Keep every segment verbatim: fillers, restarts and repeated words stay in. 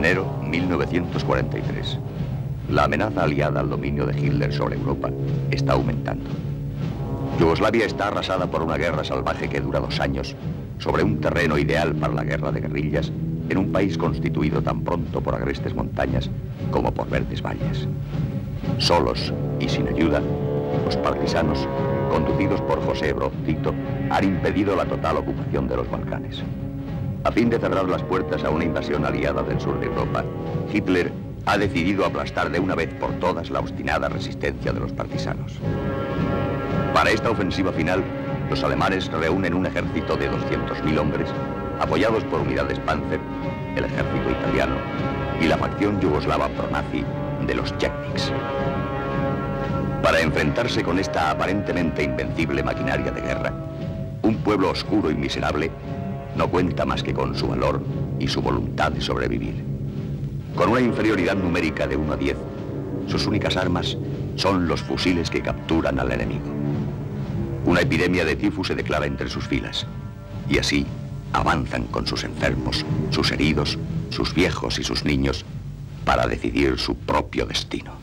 enero mil novecientos cuarenta y tres. La amenaza aliada al dominio de Hitler sobre Europa está aumentando. Yugoslavia está arrasada por una guerra salvaje que dura dos años sobre un terreno ideal para la guerra de guerrillas en un país constituido tan pronto por agrestes montañas como por verdes valles. Solos y sin ayuda, los partisanos, conducidos por Josip Broz Tito, han impedido la total ocupación de los Balcanes. A fin de cerrar las puertas a una invasión aliada del sur de Europa, Hitler ha decidido aplastar de una vez por todas la obstinada resistencia de los partisanos. Para esta ofensiva final, los alemanes reúnen un ejército de doscientos mil hombres, apoyados por unidades Panzer, el ejército italiano y la facción yugoslava pronazi de los Chetniks. Para enfrentarse con esta aparentemente invencible maquinaria de guerra, un pueblo oscuro y miserable no cuenta más que con su valor y su voluntad de sobrevivir. Con una inferioridad numérica de uno a diez, sus únicas armas son los fusiles que capturan al enemigo. Una epidemia de tifus se declara entre sus filas, y así avanzan con sus enfermos, sus heridos, sus viejos y sus niños para decidir su propio destino.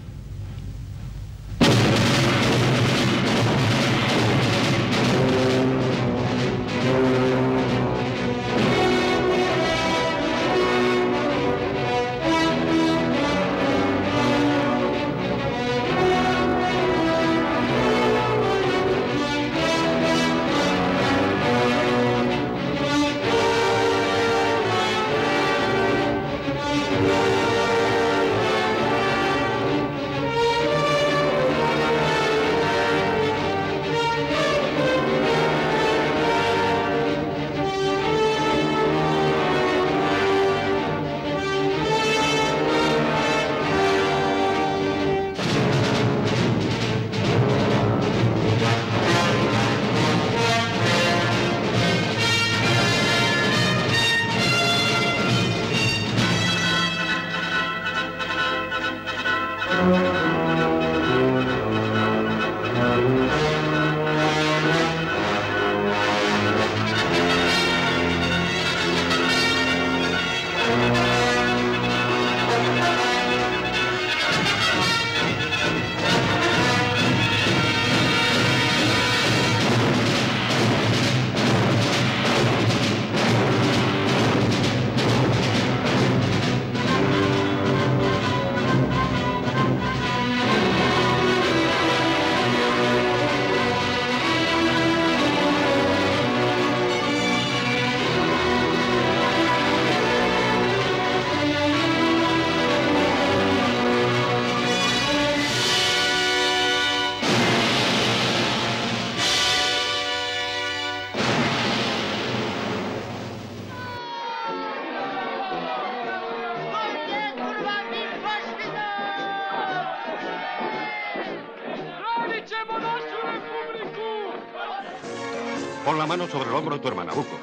Pon la mano sobre el hombro de tu hermana, Buco.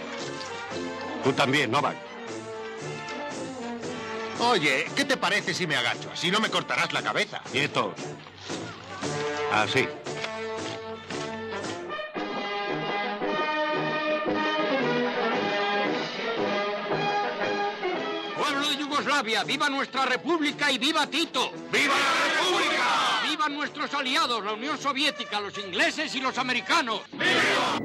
Tú también, Novak. Oye, ¿qué te parece si me agacho? Así no me cortarás la cabeza. Nieto. Así. Pueblo de Yugoslavia, viva nuestra república y viva Tito. ¡Viva la república! ¡Vivan nuestros aliados, la Unión Soviética, los ingleses y los americanos! ¡Viva!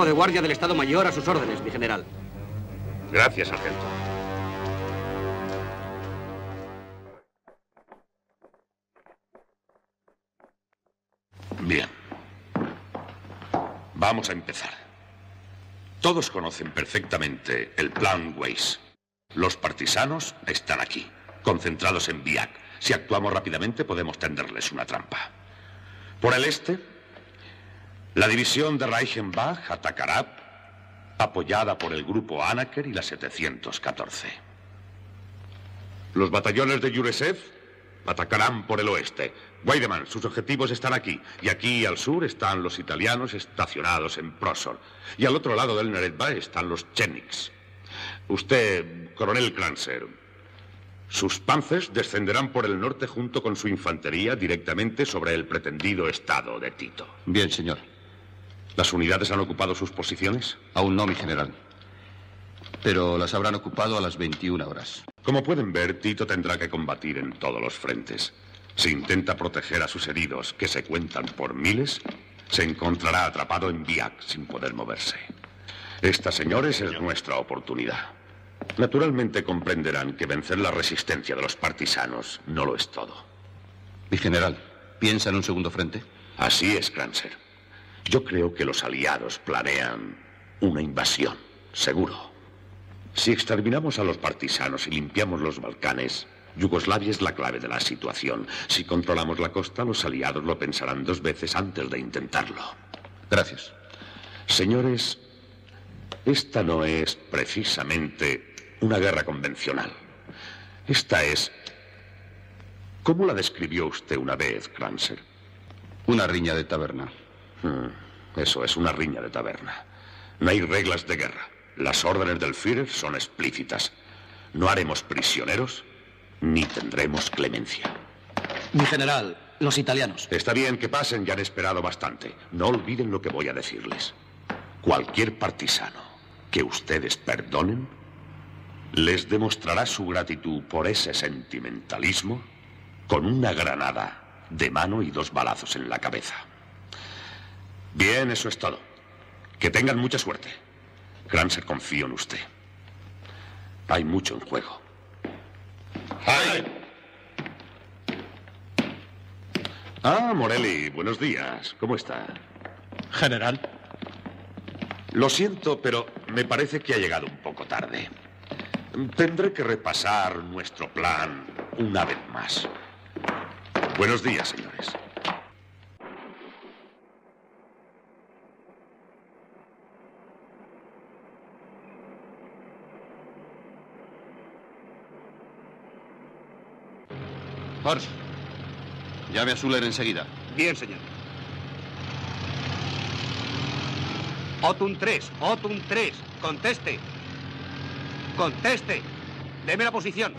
cuerpo de guardia del Estado Mayor a sus órdenes, mi general. Gracias, sargento. Bien. Vamos a empezar. Todos conocen perfectamente el Plan Weiss. Los partisanos están aquí, concentrados en Bihać. Si actuamos rápidamente, podemos tenderles una trampa. Por el este, la división de Reichenbach atacará, apoyada por el grupo Anaker y la setecientos catorce. Los batallones de Yuresev atacarán por el oeste. Weidemann, sus objetivos están aquí. Y aquí al sur están los italianos estacionados en Prozor. Y al otro lado del Neretva están los Cheniks. Usted, coronel Kranzer, sus panzers descenderán por el norte junto con su infantería directamente sobre el pretendido estado de Tito. Bien, señor. ¿Las unidades han ocupado sus posiciones? Aún no, mi general. Pero las habrán ocupado a las veintiuna horas. Como pueden ver, Tito tendrá que combatir en todos los frentes. Si intenta proteger a sus heridos, que se cuentan por miles, se encontrará atrapado en Bihać sin poder moverse. Esta, señores, es nuestra oportunidad. Naturalmente comprenderán que vencer la resistencia de los partisanos no lo es todo. Mi general, ¿piensa en un segundo frente? Así es, Kranzer. Yo creo que los aliados planean una invasión, seguro. Si exterminamos a los partisanos y limpiamos los Balcanes, Yugoslavia es la clave de la situación. Si controlamos la costa, los aliados lo pensarán dos veces antes de intentarlo. Gracias. Señores, esta no es precisamente una guerra convencional. Esta es... ¿Cómo la describió usted una vez, Kranzer? Una riña de taberna. Hmm, eso es, una riña de taberna. No hay reglas de guerra. Las órdenes del Führer son explícitas. No haremos prisioneros ni tendremos clemencia. Mi general, los italianos. Está bien que pasen, ya han esperado bastante. No olviden lo que voy a decirles. Cualquier partisano que ustedes perdonen les demostrará su gratitud por ese sentimentalismo con una granada de mano y dos balazos en la cabeza. Bien, eso es todo. Que tengan mucha suerte. Kranzer, confío en usted. Hay mucho en juego. ¡Ay! Ah, Morelli, buenos días. ¿Cómo está? General. Lo siento, pero me parece que ha llegado un poco tarde. Tendré que repasar nuestro plan una vez más. Buenos días, señores. Horst, llame a Zuler enseguida. Bien, señor. Otun tres, Otun tres, conteste. Conteste. Deme la posición.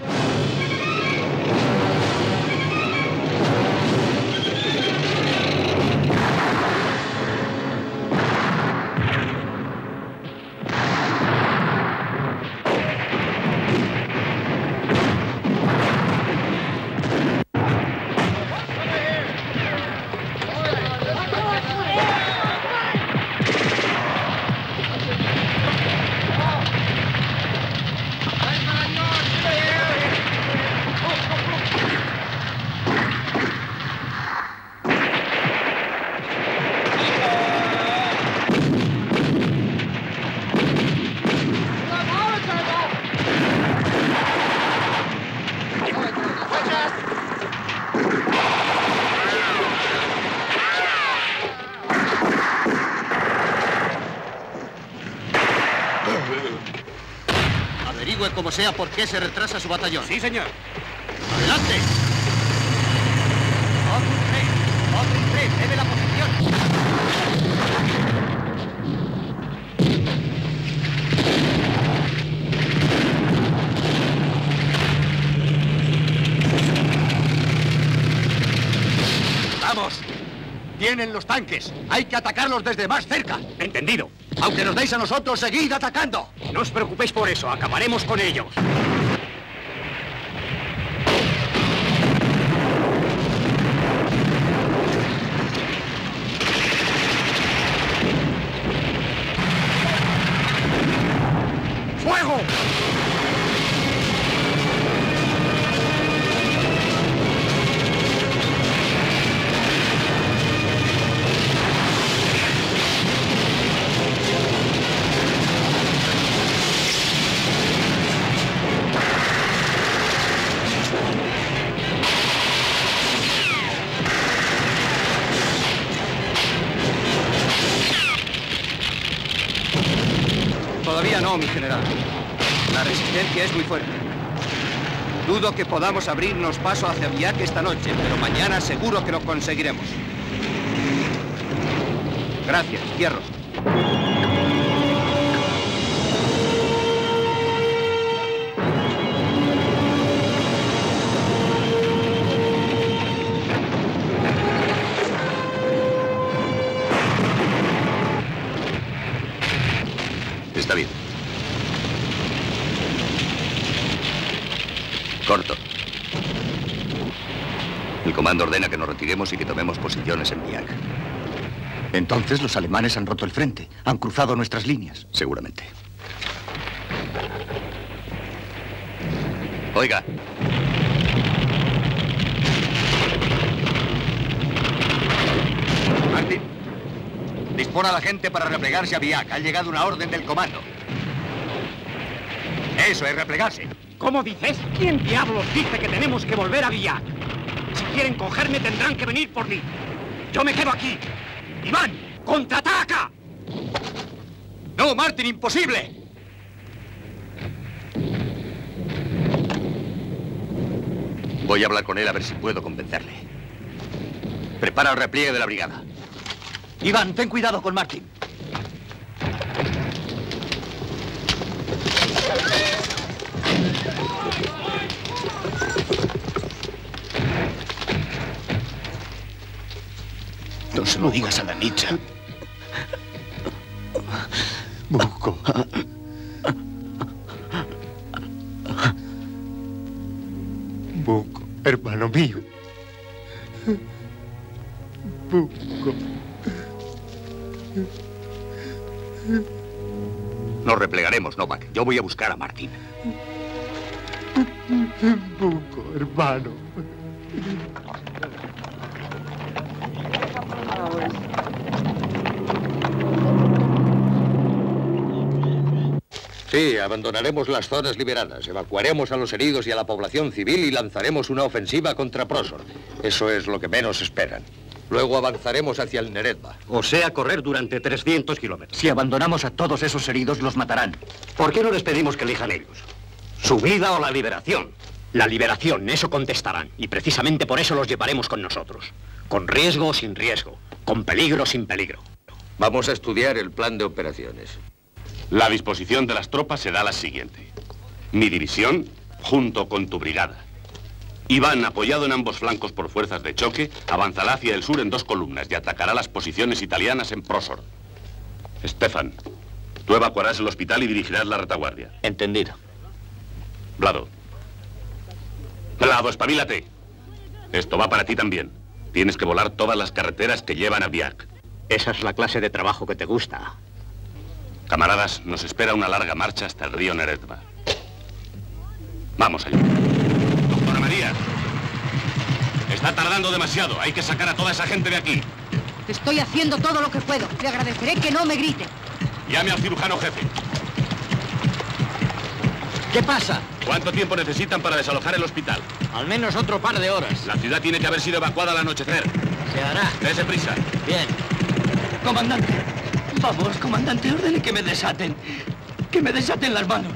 Como sea, ¿por qué se retrasa su batallón? Sí, señor. ¡Adelante! Otro tres, otro tres, debe la posición. ¡Vamos! Tienen los tanques. Hay que atacarlos desde más cerca. Entendido. Aunque nos deis a nosotros, seguid atacando. No os preocupéis por eso, acabaremos con ellos. No, mi general. La resistencia es muy fuerte. Dudo que podamos abrirnos paso hacia Bihać esta noche, pero mañana seguro que lo conseguiremos. Gracias, cierro. Está bien. Corto. El comando ordena que nos retiremos y que tomemos posiciones en Bihać. Entonces los alemanes han roto el frente, han cruzado nuestras líneas. Seguramente. Oiga. Martín, dispone a la gente para replegarse a Bihać. Ha llegado una orden del comando. Eso es replegarse. ¿Cómo dices? ¿Quién diablos dice que tenemos que volver a Bihać? Si quieren cogerme tendrán que venir por mí. Yo me quedo aquí. ¡Iván! ¡Contraataca! ¡No, Martín! ¡Imposible! Voy a hablar con él a ver si puedo convencerle. Prepara el repliegue de la brigada. Iván, ten cuidado con Martín. No se lo digas a la nicha. Buco. Buco, hermano mío. Buco. Nos replegaremos, Novak. Yo voy a buscar a Martín. Buco, hermano. Sí, abandonaremos las zonas liberadas, evacuaremos a los heridos y a la población civil y lanzaremos una ofensiva contra Prozor. Eso es lo que menos esperan. Luego avanzaremos hacia el Neretva. O sea, correr durante trescientos kilómetros. Si abandonamos a todos esos heridos, los matarán. ¿Por qué no les pedimos que elijan ellos? ¿Su vida o la liberación? La liberación, eso contestarán. Y precisamente por eso los llevaremos con nosotros. Con riesgo o sin riesgo. Con peligro o sin peligro. Vamos a estudiar el plan de operaciones. La disposición de las tropas será la siguiente. Mi división, junto con tu brigada. Iván, apoyado en ambos flancos por fuerzas de choque, avanzará hacia el sur en dos columnas y atacará las posiciones italianas en Prozor. Stefan, tú evacuarás el hospital y dirigirás la retaguardia. Entendido. Vlado. Vlado, espabilate. Esto va para ti también. Tienes que volar todas las carreteras que llevan a Bihać. Esa es la clase de trabajo que te gusta. Camaradas, nos espera una larga marcha hasta el río Neretva. Vamos allá. Doctora María, está tardando demasiado. Hay que sacar a toda esa gente de aquí. Estoy haciendo todo lo que puedo. Le agradeceré que no me grite. Llame al cirujano jefe. ¿Qué pasa? ¿Cuánto tiempo necesitan para desalojar el hospital? Al menos otro par de horas. La ciudad tiene que haber sido evacuada al anochecer. Se hará. Dese prisa. Bien. Comandante. Vamos, comandante, ordene que me desaten. Que me desaten las manos.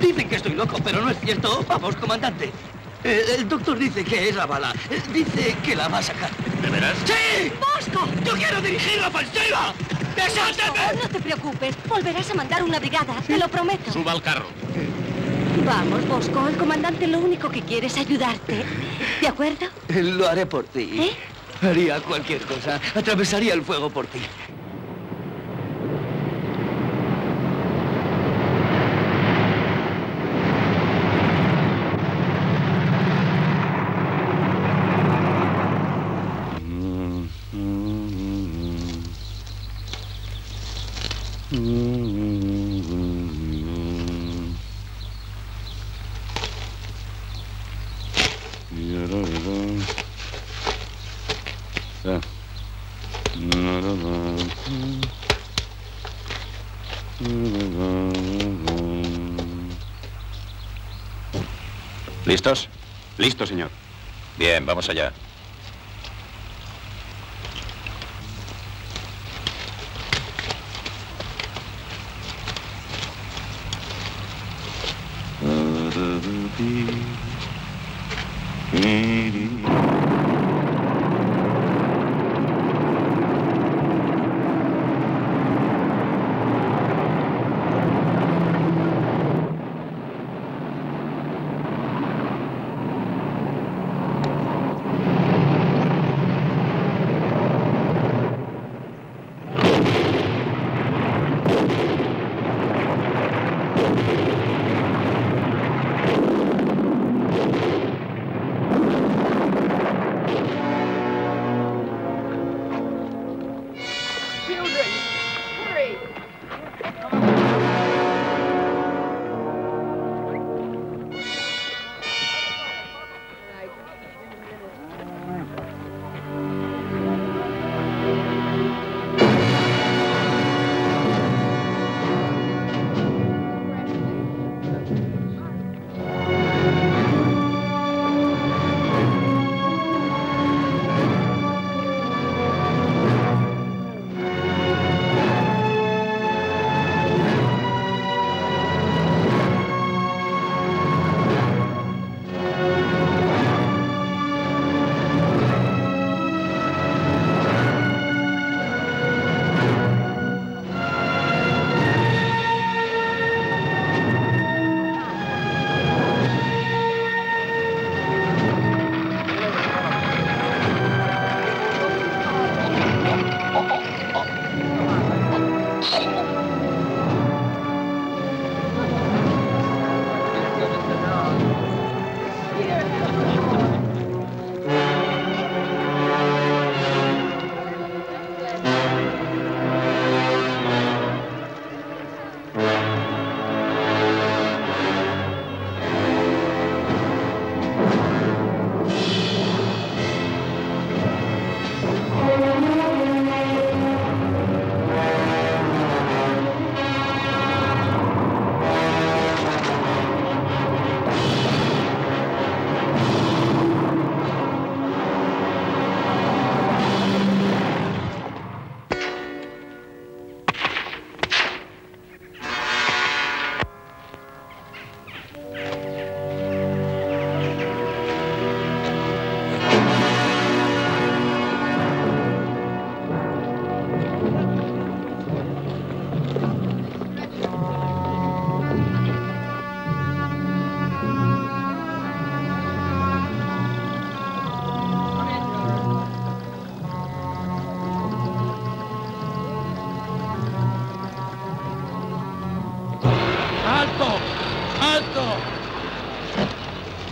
Dicen que estoy loco, pero no es cierto. Vamos, comandante. Eh, el doctor dice que es la bala. Eh, dice que la va a sacar. ¿De veras? ¡Sí! ¡Bosco! ¡Yo quiero dirigir la ofensiva! ¡Desáteme! No te preocupes. Volverás a mandar una brigada, sí. Te lo prometo. Suba al carro. Vamos, Bosco. El comandante lo único que quiere es ayudarte. ¿De acuerdo? Lo haré por ti. ¿Eh? Haría cualquier cosa. Atravesaría el fuego por ti. ¿Listos? Listo, señor. Bien, vamos allá.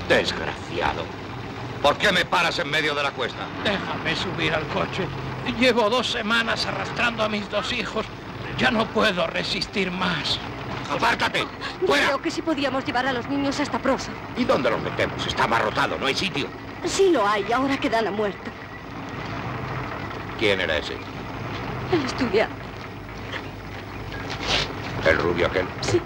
Desgraciado. ¿Por qué me paras en medio de la cuesta? Déjame subir al coche. Llevo dos semanas arrastrando a mis dos hijos. Ya no puedo resistir más. ¡Apártate! ¡Fuera! Creo que sí podíamos llevar a los niños hasta Prozor. ¿Y dónde los metemos? Está abarrotado, no hay sitio. Sí lo hay, ahora que Dan ha muerto. ¿Quién era ese? El estudiante. ¿El rubio aquel? Sí.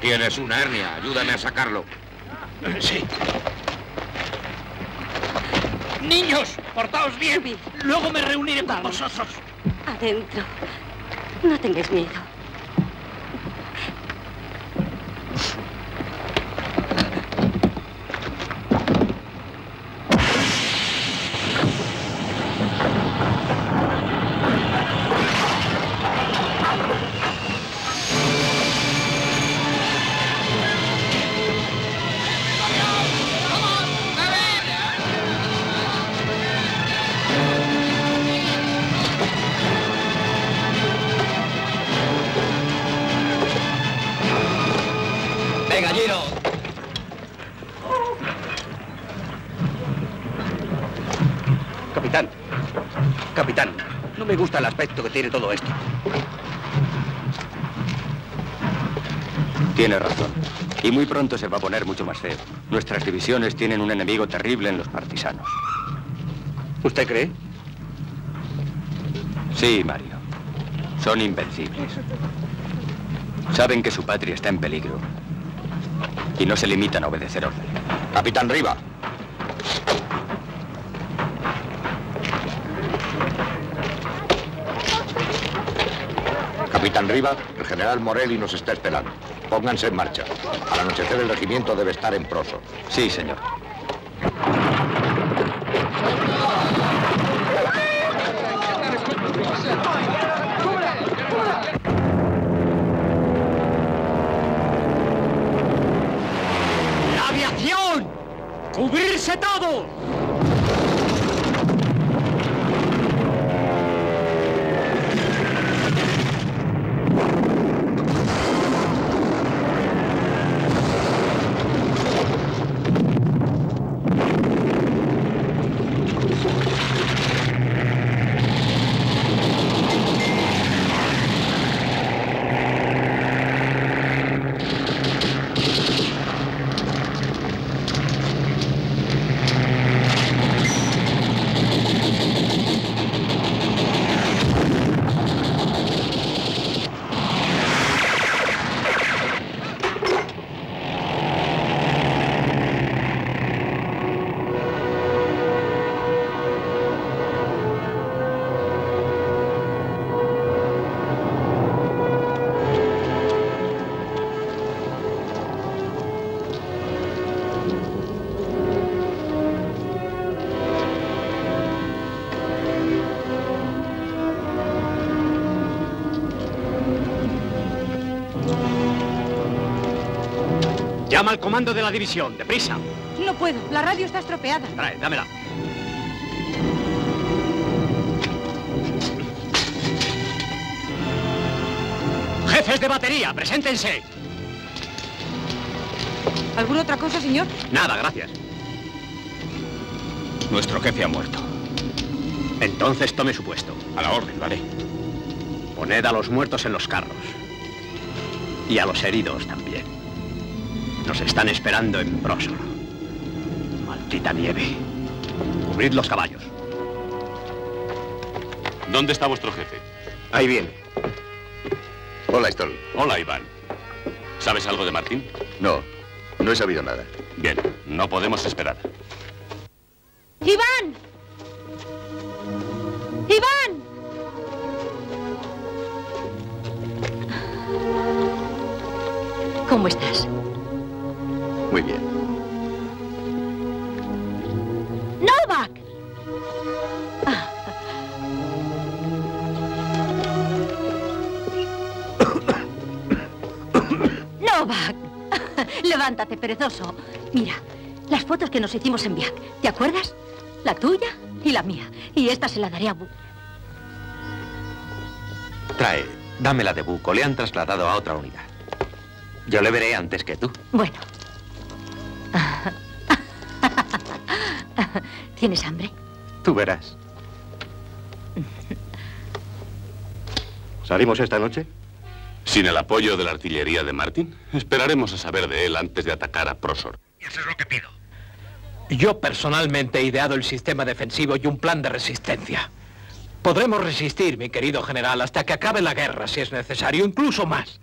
Tienes una hernia, ayúdame a sacarlo. Sí. Niños, portaos bien. Subid. Luego me reuniré Vamos. con vosotros. Adentro. No tengáis miedo. Me gusta el aspecto que tiene todo esto. Tiene razón. Y muy pronto se va a poner mucho más feo. Nuestras divisiones tienen un enemigo terrible en los partisanos. ¿Usted cree? Sí, Mario. Son invencibles. Saben que su patria está en peligro y no se limitan a obedecer órdenes. Capitán Riva. Capitán Riva, el general Morelli nos está esperando. Pónganse en marcha. Al anochecer el regimiento debe estar en Prozor. Sí, señor. ¡La aviación! ¡Cubrirse todos! Llama al comando de la división, deprisa. No puedo, la radio está estropeada. Trae, dámela. Jefes de batería, preséntense. ¿Alguna otra cosa, señor? Nada, gracias. Nuestro jefe ha muerto. Entonces tome su puesto. A la orden, vale. Poned a los muertos en los carros. Y a los heridos también. Nos están esperando en Prozor. Maldita nieve. Cubrid los caballos. ¿Dónde está vuestro jefe? Ahí viene. Hola, Stoll. Hola, Iván. ¿Sabes algo de Martín? No, no he sabido nada. Bien, no podemos esperar. ¡Iván! ¡Iván! ¿Cómo estás? Muy bien. ¡Novak! Ah. ¡Novak! Levántate, perezoso. Mira, las fotos que nos hicimos en Bihać, ¿te acuerdas? La tuya y la mía. Y esta se la daré a Bu. Trae, dámela de Buco. Le han trasladado a otra unidad. Yo le veré antes que tú. Bueno. ¿Tienes hambre? Tú verás. ¿Salimos esta noche? Sin el apoyo de la artillería de Martín, esperaremos a saber de él antes de atacar a Prozor. Eso es lo que pido. Yo personalmente he ideado el sistema defensivo y un plan de resistencia. Podremos resistir, mi querido general, hasta que acabe la guerra, si es necesario, incluso más.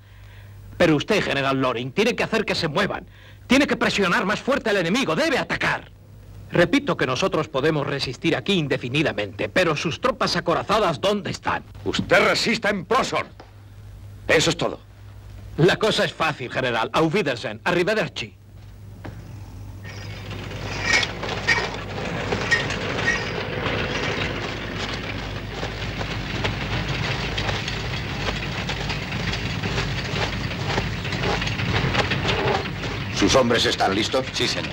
Pero usted, general Loring, tiene que hacer que se muevan. Tiene que presionar más fuerte al enemigo, debe atacar. Repito que nosotros podemos resistir aquí indefinidamente, pero sus tropas acorazadas, ¿dónde están? Usted resista en Prozor. Eso es todo. La cosa es fácil, general. Auf Wiedersehen. Arrivederci. ¿Sus hombres están listos? Sí, señor.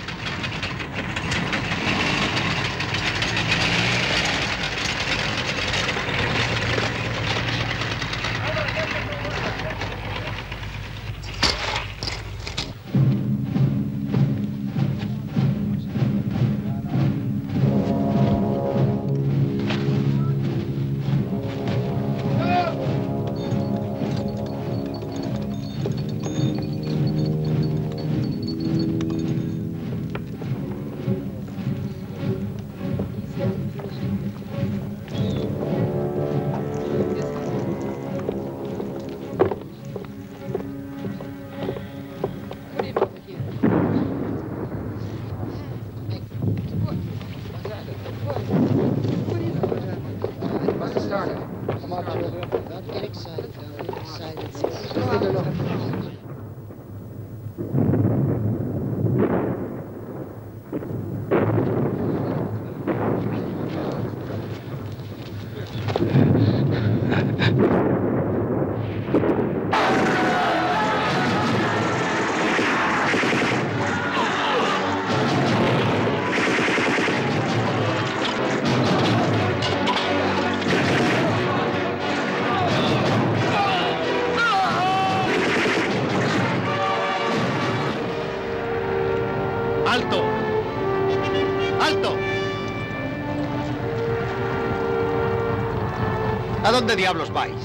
¿Dónde diablos vais?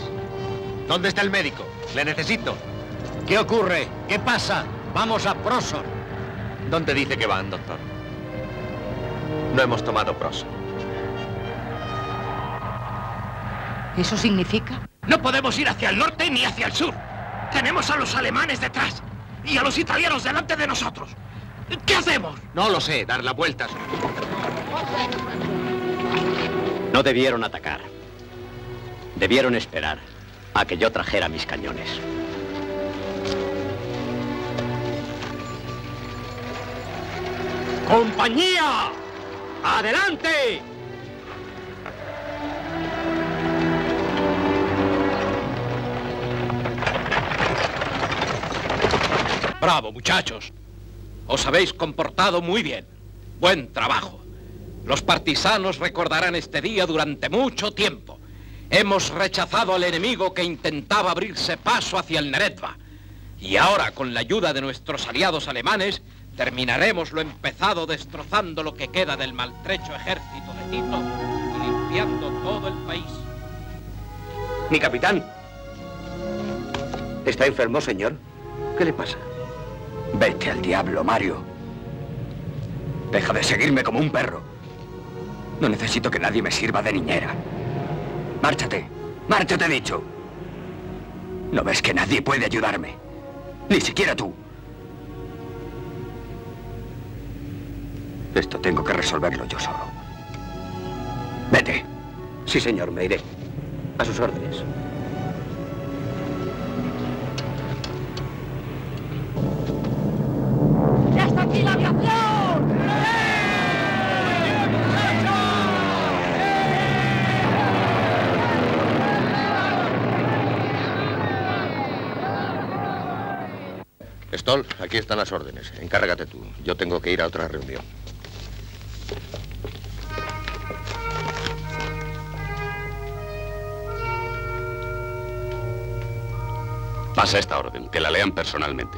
¿Dónde está el médico? Le necesito. ¿Qué ocurre? ¿Qué pasa? Vamos a Prozor. ¿Dónde dice que van, doctor? No hemos tomado Prozor. ¿Eso significa? No podemos ir hacia el norte ni hacia el sur. Tenemos a los alemanes detrás y a los italianos delante de nosotros. ¿Qué hacemos? No lo sé, dar la vuelta. No debieron atacar. Debieron esperar a que yo trajera mis cañones. ¡Compañía! ¡Adelante! Bravo, muchachos. Os habéis comportado muy bien. Buen trabajo. Los partisanos recordarán este día durante mucho tiempo. Hemos rechazado al enemigo que intentaba abrirse paso hacia el Neretva. Y ahora, con la ayuda de nuestros aliados alemanes, terminaremos lo empezado destrozando lo que queda del maltrecho ejército de Tito y limpiando todo el país. Mi capitán. ¿Está enfermo, señor? ¿Qué le pasa? Vete al diablo, Mario. Deja de seguirme como un perro. No necesito que nadie me sirva de niñera. ¡Márchate! ¡Márchate, dicho! ¿No ves que nadie puede ayudarme? ¡Ni siquiera tú! Esto tengo que resolverlo yo solo. ¡Vete! Sí, señor, me iré. A sus órdenes. ¡Ya está aquí la aviación! ¡Eh! Stoll, aquí están las órdenes. Encárgate tú. Yo tengo que ir a otra reunión. Pasa esta orden, que la lean personalmente.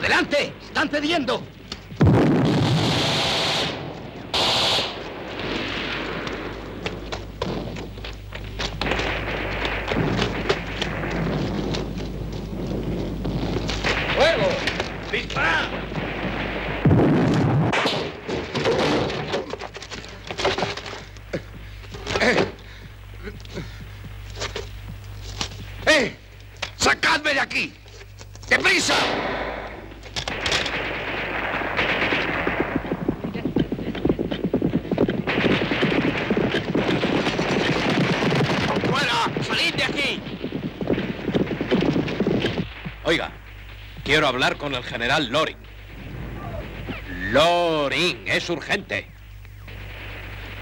¡Adelante! ¡Están cediendo! ¡Fuego! ¡Dispara! ¡Eh! ¡Eh! ¡Sacadme de aquí! ¡Deprisa! Oiga, quiero hablar con el general Loring. Loring, es urgente.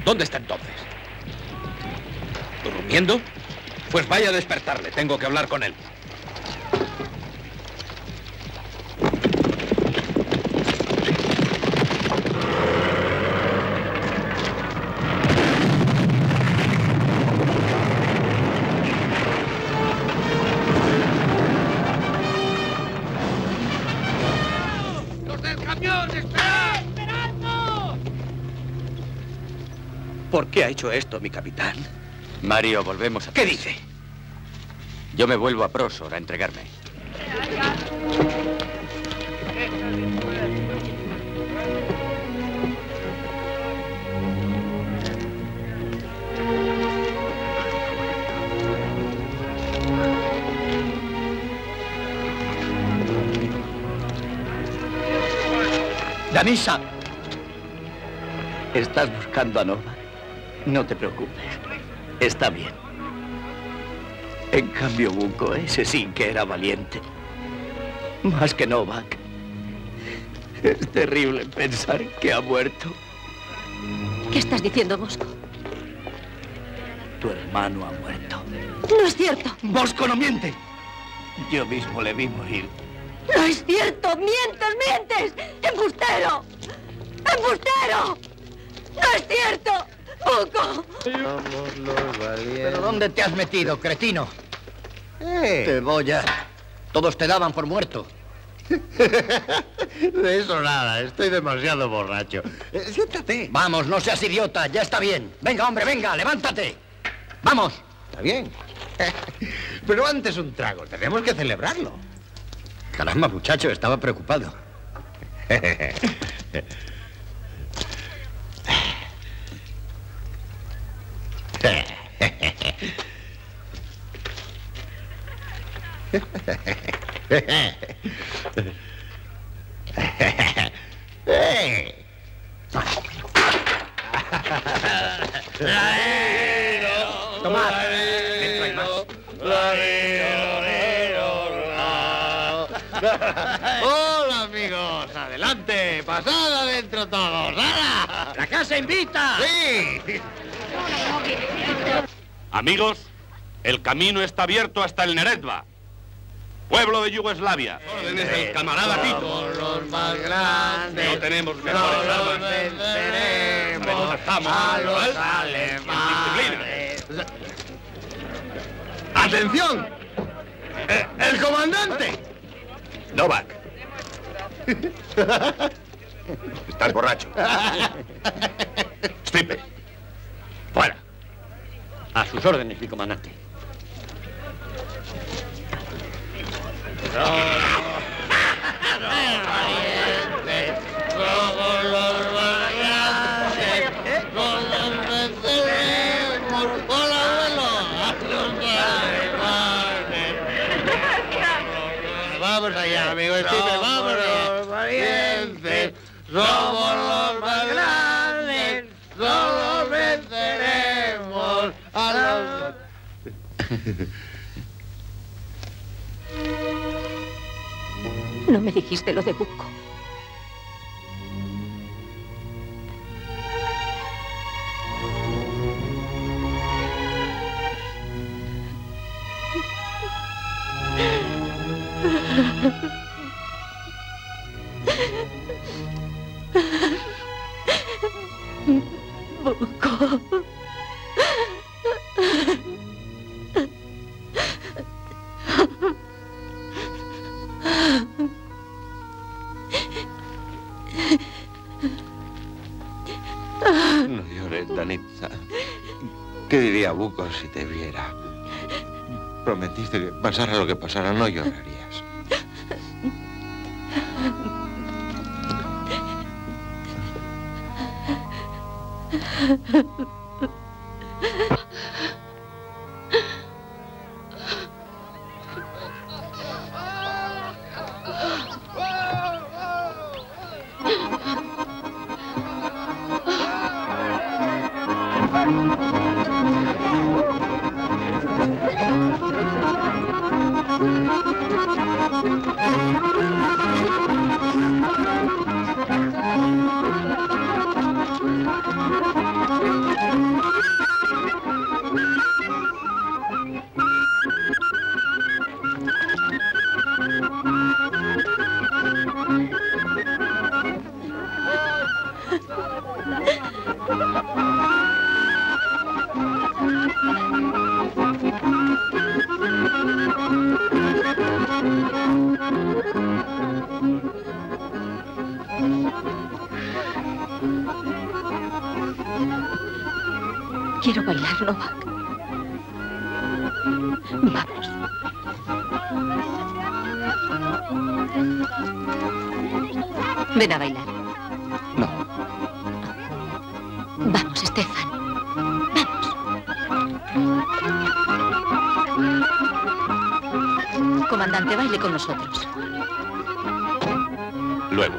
¿Dónde está entonces? ¿Durmiendo? Pues vaya a despertarle, tengo que hablar con él. ¿Por qué ha hecho esto, mi capitán? Mario, volvemos a... ¿Qué dice? Yo me vuelvo a Prozor a entregarme. ¡Danisa! ¿Estás buscando a Norman? No te preocupes, está bien. En cambio, Bunko, ese sí que era valiente. Más que Novak. Es terrible pensar que ha muerto. ¿Qué estás diciendo, Mosco? Tu hermano ha muerto. No es cierto. Mosco no miente. Yo mismo le vi morir. No es cierto. Mientes, mientes. Embustero. Embustero. No es cierto. Poco. ¿Pero dónde te has metido, cretino? Eh, te voy a... Todos te daban por muerto. De eso nada, estoy demasiado borracho. Eh, siéntate. Vamos, no seas idiota, ya está bien. Venga, hombre, venga, levántate. Vamos. Está bien. Pero antes un trago, tenemos que celebrarlo. Caramba, muchacho, estaba preocupado. Tomad. Hola, amigos, adelante, pasad adentro todos. ¡Hala! La casa invita. Sí. Amigos, el camino está abierto hasta el Neretva, pueblo de Yugoslavia. Órdenes del camarada Tito. Somos los más grandes. No tenemos mejores no armas. Venceremos a los alemanes. ¡Atención! Eh, ¡El comandante! Novak. Estás borracho. Stipe. Fuera. A sus órdenes, mi comandante. Vamos allá, amigo Stipe, vámonos. Valientes, somos los más grandes, solo venceremos a los... No me dijiste lo de Bunko. Bunko. ¿Qué diría Buco si te viera? Prometiste que pasara lo que pasara, no llorarías. Quiero bailar, Novak. Vamos. Ven a bailar. No. Vamos, Estefan. Vamos. Comandante, baile con nosotros. Luego.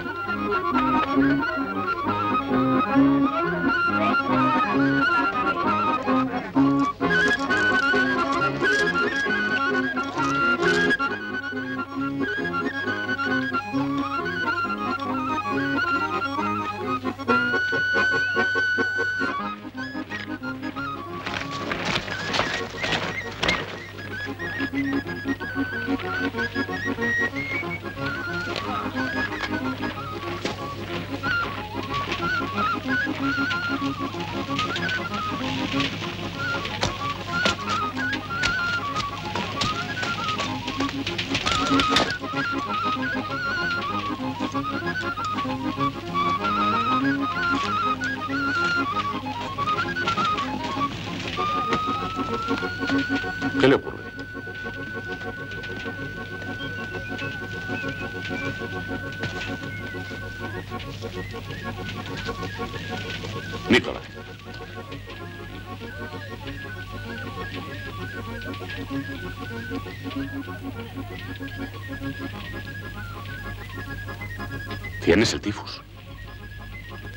¿Qué le ocurre? Nicolás. ¿Tienes el tifus?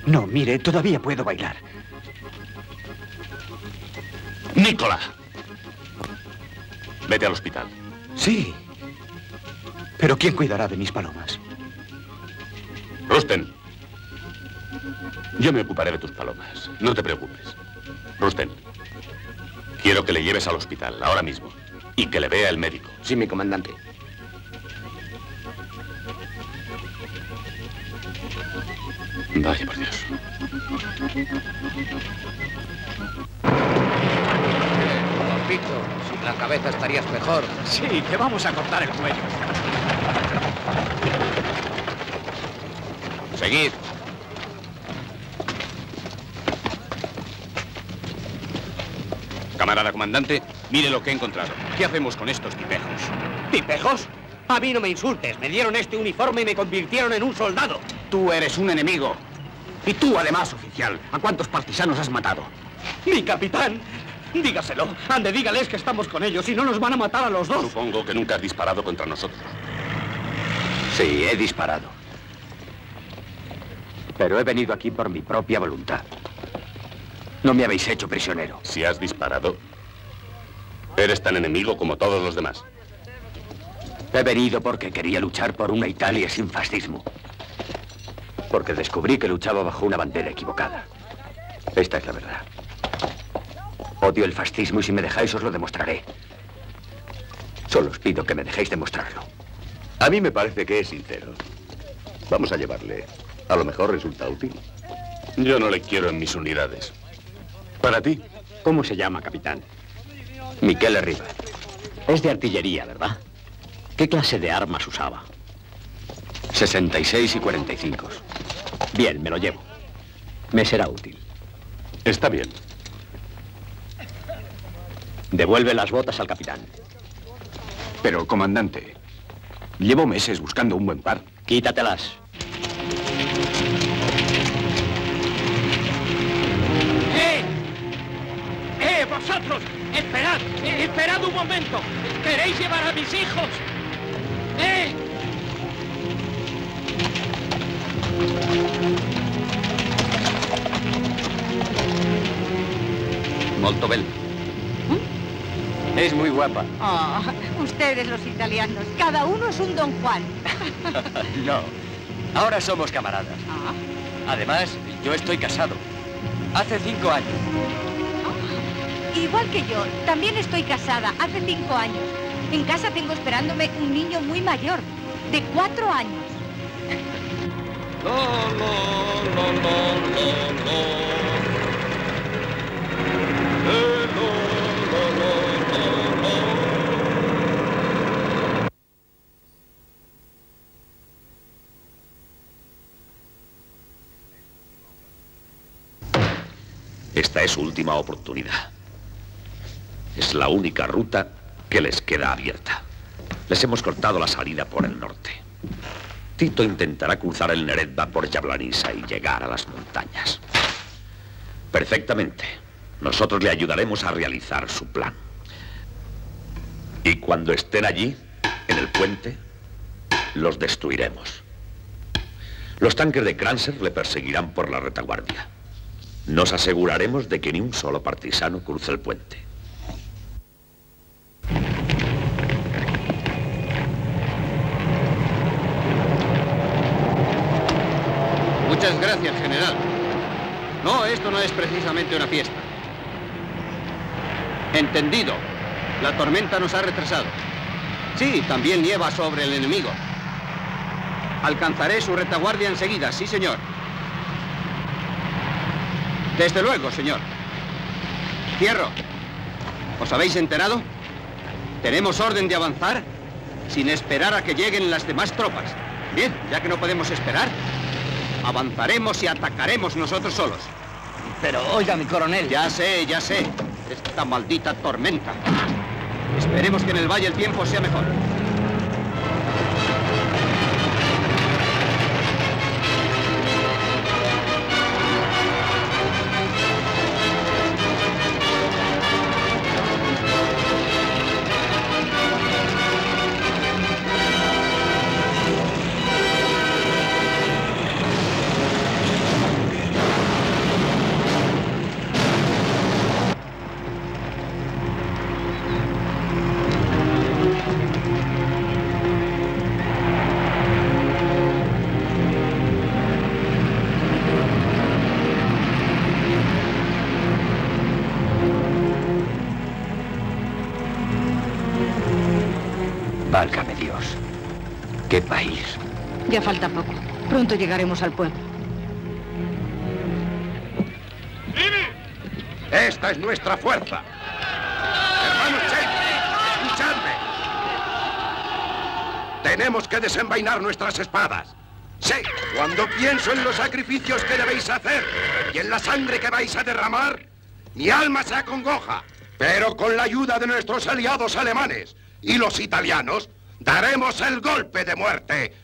No, mire, todavía puedo bailar. Nicolás. Vete al hospital. Sí. Pero ¿quién cuidará de mis palomas? Rusten. Yo me ocuparé de tus palomas. No te preocupes. Rusten. Quiero que le lleves al hospital, ahora mismo. Y que le vea el médico. Sí, mi comandante. Vaya por Dios. Sin la cabeza estarías mejor. Sí, que vamos a cortar el cuello. Seguid. Camarada comandante, mire lo que he encontrado. ¿Qué hacemos con estos tipejos? ¿Tipejos? A mí no me insultes. Me dieron este uniforme y me convirtieron en un soldado. Tú eres un enemigo. Y tú, además, oficial. ¿A cuántos partisanos has matado? Mi capitán... Dígaselo. Ande, dígales que estamos con ellos y no nos van a matar a los dos. Supongo que nunca has disparado contra nosotros. Sí, he disparado. Pero he venido aquí por mi propia voluntad. No me habéis hecho prisionero. Si has disparado, eres tan enemigo como todos los demás. He venido porque quería luchar por una Italia sin fascismo. Porque descubrí que luchaba bajo una bandera equivocada. Esta es la verdad. Odio el fascismo y si me dejáis os lo demostraré. Solo os pido que me dejéis demostrarlo. A mí me parece que es sincero. Vamos a llevarle. A lo mejor resulta útil. Yo no le quiero en mis unidades. ¿Para ti? ¿Cómo se llama, capitán? Miquel Arriba. Es de artillería, ¿verdad? ¿Qué clase de armas usaba? sesenta y seis y cuarenta y cinco. Bien, me lo llevo. Me será útil. Está bien. Devuelve las botas al capitán. Pero, comandante, llevo meses buscando un buen par. Quítatelas. ¡Eh! ¡Eh, vosotros! ¡Esperad! Eh, ¡Esperad un momento! ¡Queréis llevar a mis hijos! ¡Eh! Molto bello. ¿Eh? Es muy guapa. Oh, ustedes los italianos, cada uno es un don Juan. No, ahora somos camaradas. Ah. Además, yo estoy casado. Hace cinco años. Oh. Igual que yo, también estoy casada, hace cinco años. En casa tengo esperándome un niño muy mayor, de cuatro años. Lo, lo, lo, lo, lo, lo. Esta es su última oportunidad. Es la única ruta que les queda abierta. Les hemos cortado la salida por el norte. Tito intentará cruzar el Neretva por Jablanisa y llegar a las montañas. Perfectamente. Nosotros le ayudaremos a realizar su plan. Y cuando estén allí, en el puente, los destruiremos. Los tanques de Kranzer le perseguirán por la retaguardia. Nos aseguraremos de que ni un solo partisano cruce el puente. Muchas gracias, general. No, esto no es precisamente una fiesta. Entendido. La tormenta nos ha retrasado. Sí, también nieva sobre el enemigo. Alcanzaré su retaguardia enseguida, sí, señor. Desde luego, señor. Cierro. ¿Os habéis enterado? Tenemos orden de avanzar sin esperar a que lleguen las demás tropas. Bien, ya que no podemos esperar, avanzaremos y atacaremos nosotros solos. Pero, oiga, mi coronel... Ya sé, ya sé. Esta maldita tormenta. Esperemos que en el valle el tiempo sea mejor. Ya falta poco. Pronto llegaremos al pueblo. Esta es nuestra fuerza. Hermano Che, escuchadme. Tenemos que desenvainar nuestras espadas. Sí, cuando pienso en los sacrificios que debéis hacer y en la sangre que vais a derramar, mi alma se acongoja. Pero con la ayuda de nuestros aliados alemanes y los italianos, daremos el golpe de muerte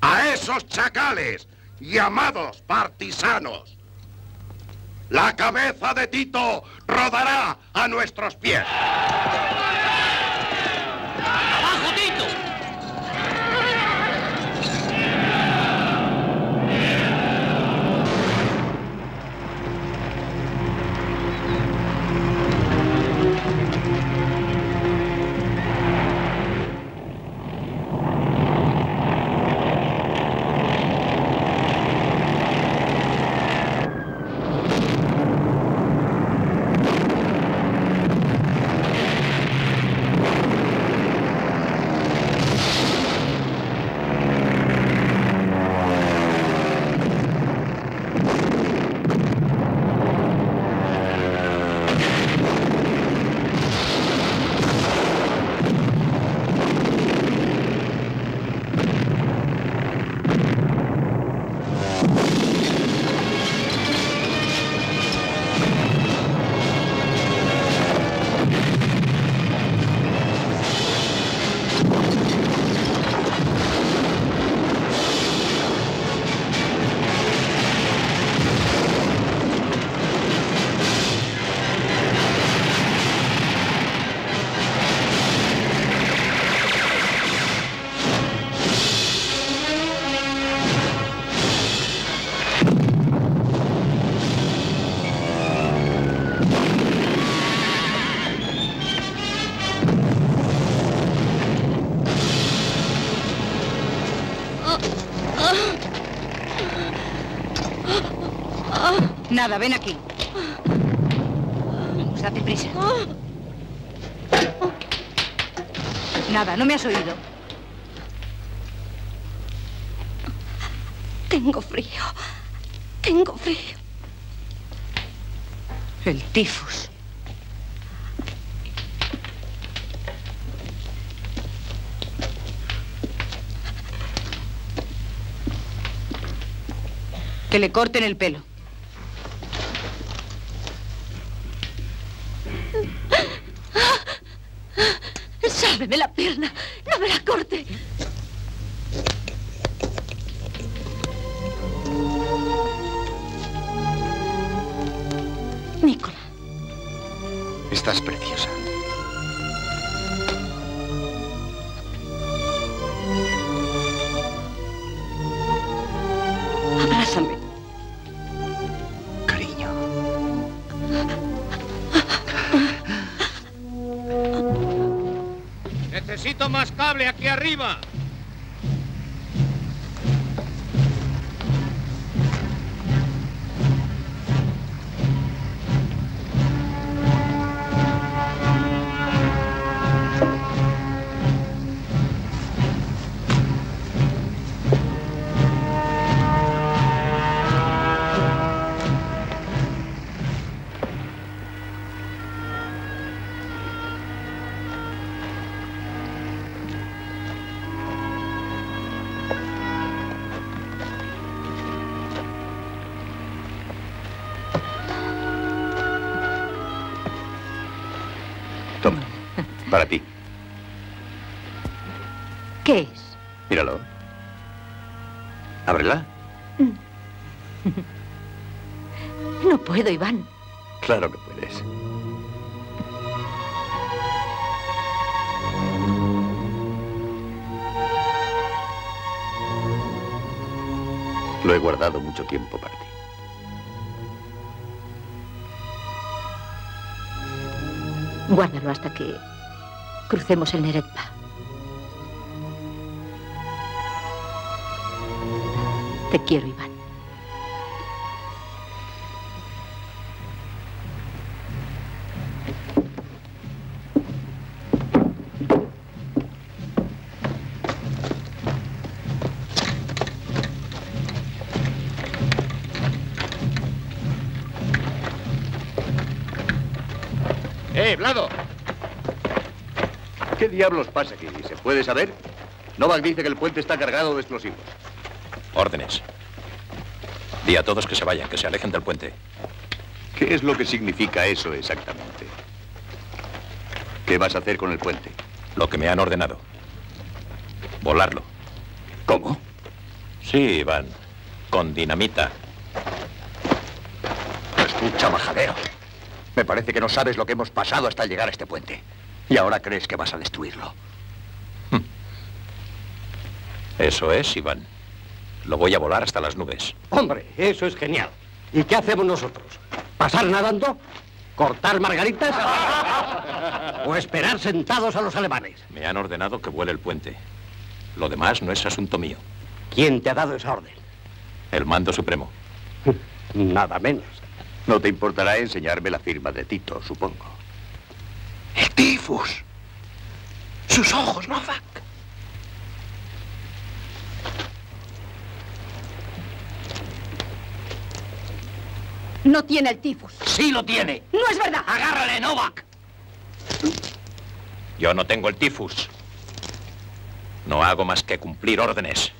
a esos chacales llamados partisanos. La cabeza de Tito rodará a nuestros pies. ¡Abajo, Tito! Nada, ven aquí. Vamos, date prisa. Nada, no me has oído. Tengo frío. Tengo frío. El tifus. Que le corten el pelo. ¡Sálveme la pierna! ¡No me la corte! Nicola. Estás preciosa. Abrázame. Cariño. Necesito más cable aquí arriba. Para ti. ¿Qué es? Míralo. Ábrela. No puedo, Iván. Claro que puedes. Lo he guardado mucho tiempo para ti. Guárdalo hasta que crucemos el Neretva. Te quiero, Iván. ¡Eh, Vlado! ¿Qué diablos pasa aquí? ¿Se puede saber? Novak dice que el puente está cargado de explosivos. Órdenes. Di a todos que se vayan, que se alejen del puente. ¿Qué es lo que significa eso exactamente? ¿Qué vas a hacer con el puente? Lo que me han ordenado. Volarlo. ¿Cómo? Sí, Iván. Con dinamita. Escucha, majadero. Me parece que no sabes lo que hemos pasado hasta llegar a este puente. Y ahora crees que vas a destruirlo. Eso es, Iván. Lo voy a volar hasta las nubes. Hombre, eso es genial. ¿Y qué hacemos nosotros? ¿Pasar nadando? ¿Cortar margaritas? ¿O esperar sentados a los alemanes? Me han ordenado que vuele el puente. Lo demás no es asunto mío. ¿Quién te ha dado esa orden? El mando supremo. Nada menos. No te importará enseñarme la firma de Tito, supongo. ¡El tifus! ¡Sus ojos, Novak! No tiene el tifus. ¡Sí lo tiene! ¡No es verdad! ¡Agárrale, Novak! Yo no tengo el tifus. No hago más que cumplir órdenes.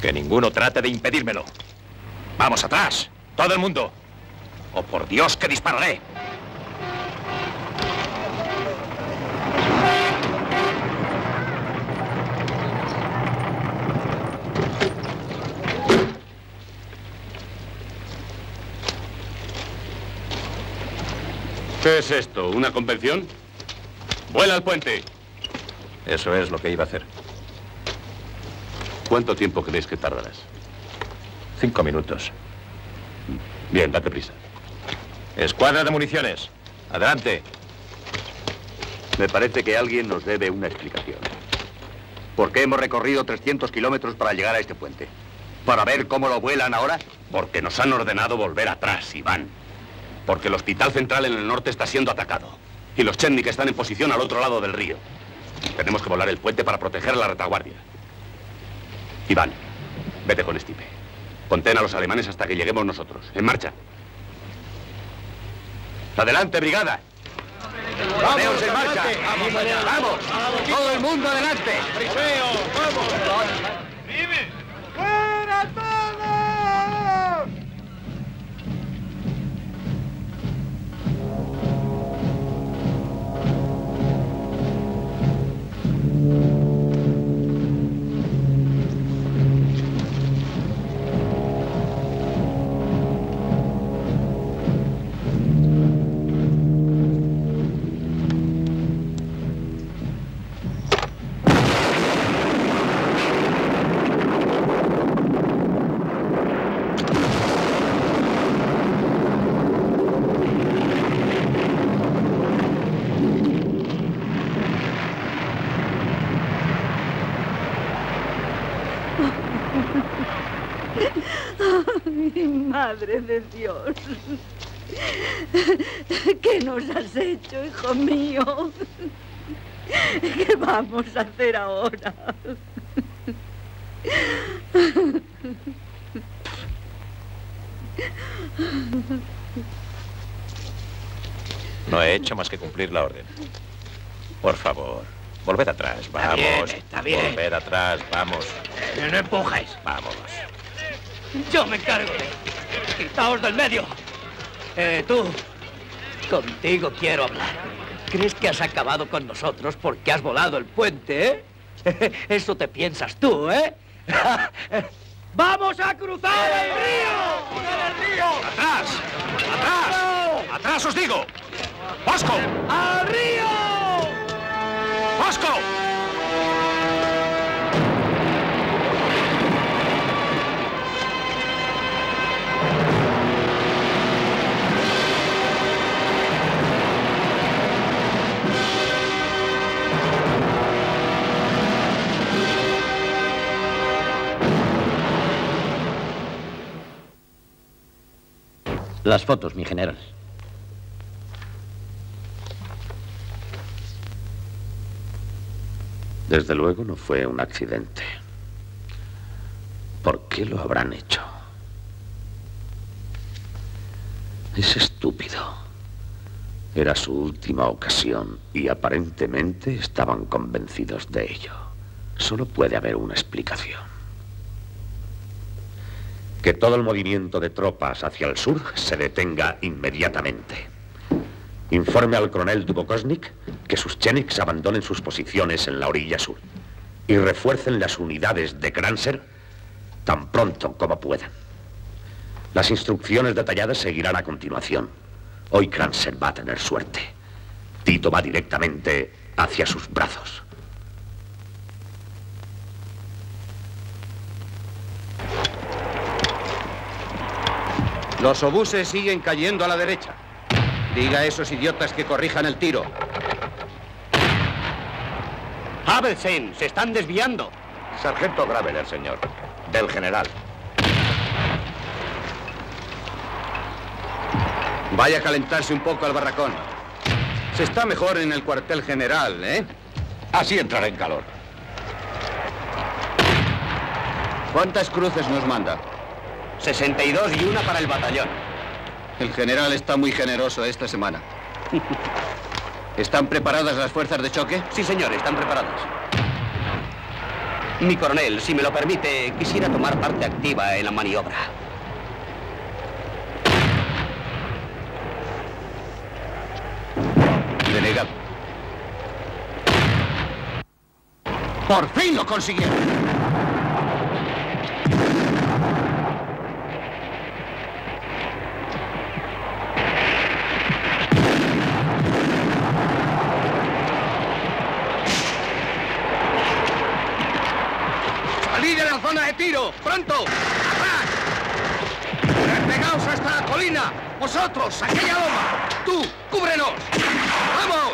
Que ninguno trate de impedírmelo. ¡Vamos atrás! ¡Todo el mundo! ¡O por Dios que dispararé! ¿Qué es esto? ¿Una convención? ¡Vuela al puente! Eso es lo que iba a hacer. ¿Cuánto tiempo crees que tardarás? Cinco minutos. Bien, date prisa. Escuadra de municiones. Adelante. Me parece que alguien nos debe una explicación. ¿Por qué hemos recorrido trescientos kilómetros para llegar a este puente? ¿Para ver cómo lo vuelan ahora? Porque nos han ordenado volver atrás, Iván. Porque el hospital central en el norte está siendo atacado. Y los chetniks están en posición al otro lado del río. Tenemos que volar el puente para proteger a la retaguardia. Iván, vete con Stipe. Contén a los alemanes hasta que lleguemos nosotros. ¡En marcha! ¡Adelante, brigada! ¡Vamos, en marcha! ¡Vamos, allá! ¡Vamos! ¡Todo el mundo adelante! ¡Vamos! ¡Fuera todos! Madre de Dios, ¿qué nos has hecho, hijo mío? ¿Qué vamos a hacer ahora? No he hecho más que cumplir la orden. Por favor, volved atrás, vamos. Está bien, está bien. Volved atrás, vamos. No, no empujes. Vamos. Yo me encargo. Quitaos del medio. Eh, tú, contigo quiero hablar. ¿Crees que has acabado con nosotros porque has volado el puente, eh? Eso te piensas tú, ¿eh? ¡Vamos a cruzar el río! ¡Cruzar el río! ¡Atrás! ¡Atrás! ¡Atrás os digo! ¡Vasco! ¡Al río! ¡Vasco! Las fotos, mi general. Desde luego no fue un accidente. ¿Por qué lo habrán hecho? Es estúpido. Era su última ocasión y aparentemente estaban convencidos de ello. Solo puede haber una explicación. Que todo el movimiento de tropas hacia el sur se detenga inmediatamente. Informe al coronel Dubokosnik que sus chetniks abandonen sus posiciones en la orilla sur y refuercen las unidades de Kranzer tan pronto como puedan. Las instrucciones detalladas seguirán a continuación. Hoy Kranzer va a tener suerte. Tito va directamente hacia sus brazos. Los obuses siguen cayendo a la derecha. Diga a esos idiotas que corrijan el tiro. Habelsen, se están desviando. Sargento Gravel, el señor. Del general. Vaya a calentarse un poco al barracón. Se está mejor en el cuartel general, ¿eh? Así entrará en calor. ¿Cuántas cruces nos manda? sesenta y dos y una para el batallón. El general está muy generoso esta semana. ¿Están preparadas las fuerzas de choque? Sí, señor, están preparadas. Mi coronel, si me lo permite, quisiera tomar parte activa en la maniobra. Denegado. ¡Por fin lo consiguieron! ¡Tiro! ¡Pronto! ¡Atrás! ¡Repegaos hasta la colina! ¡Vosotros! ¡Aquella loma! ¡Tú! ¡Cúbrenos! ¡Vamos!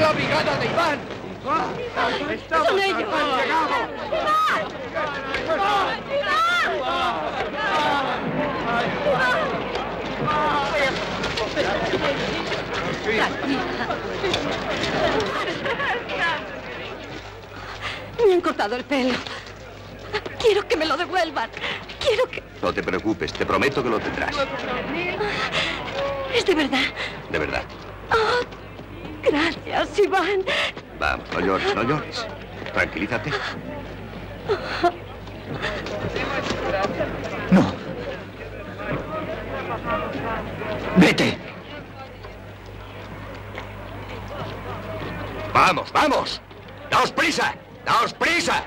la brigada de Iván. ¡Estamos! ¡Son ellos! Me han cortado el pelo. Quiero que me lo devuelvan. Quiero que... No te preocupes, te prometo que lo tendrás. ¿Es de verdad? De verdad. Oh, gracias, Iván. Vamos, no llores, no llores. Tranquilízate. No. Vete. Vamos, vamos. Daos prisa, daos prisa.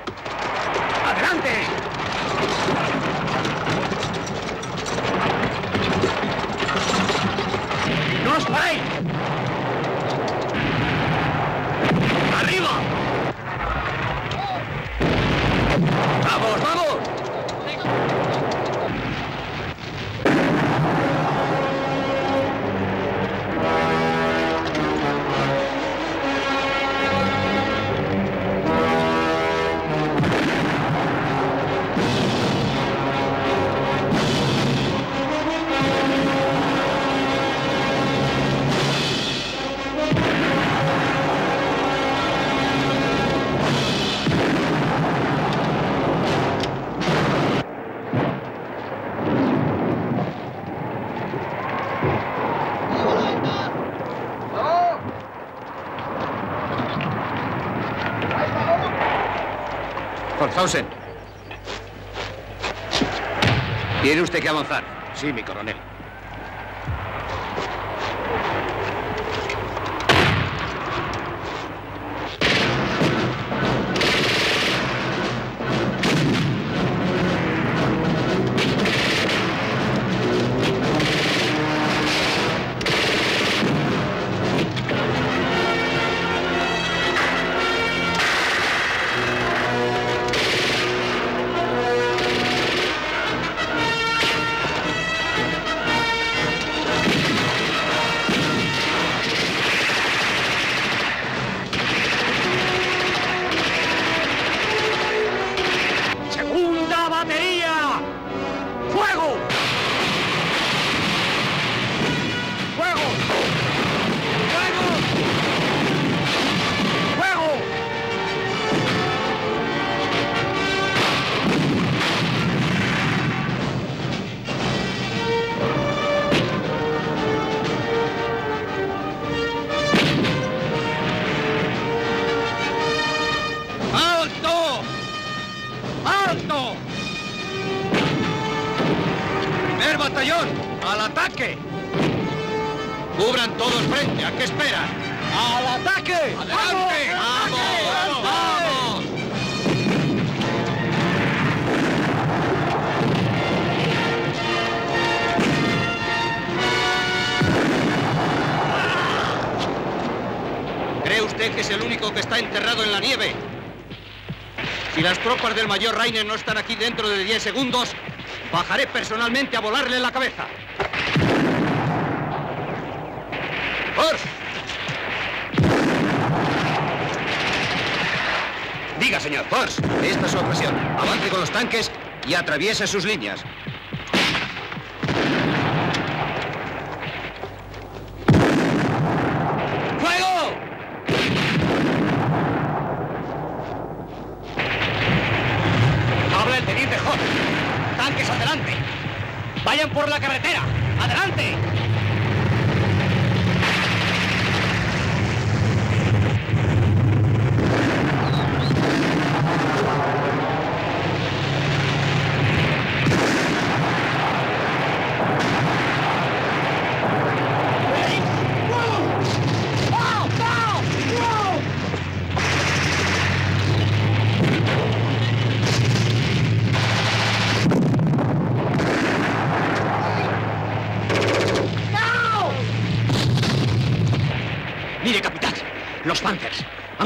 Adelante. ¡No os paréis! ¡Arriba! ¡Vamos, vamos! ¿Tiene usted que avanzar? Sí, mi coronel. El mayor Rainer no están aquí dentro de diez segundos, bajaré personalmente a volarle la cabeza. Horst. Diga, señor Horst, esta es su ocasión. Avance con los tanques y atraviese sus líneas.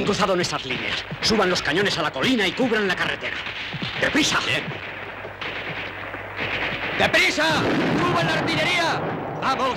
Cruzado nuestras líneas. Suban los cañones a la colina y cubran la carretera. ¡Deprisa! Bien. ¡Deprisa! ¡Suban la artillería! ¡Vamos!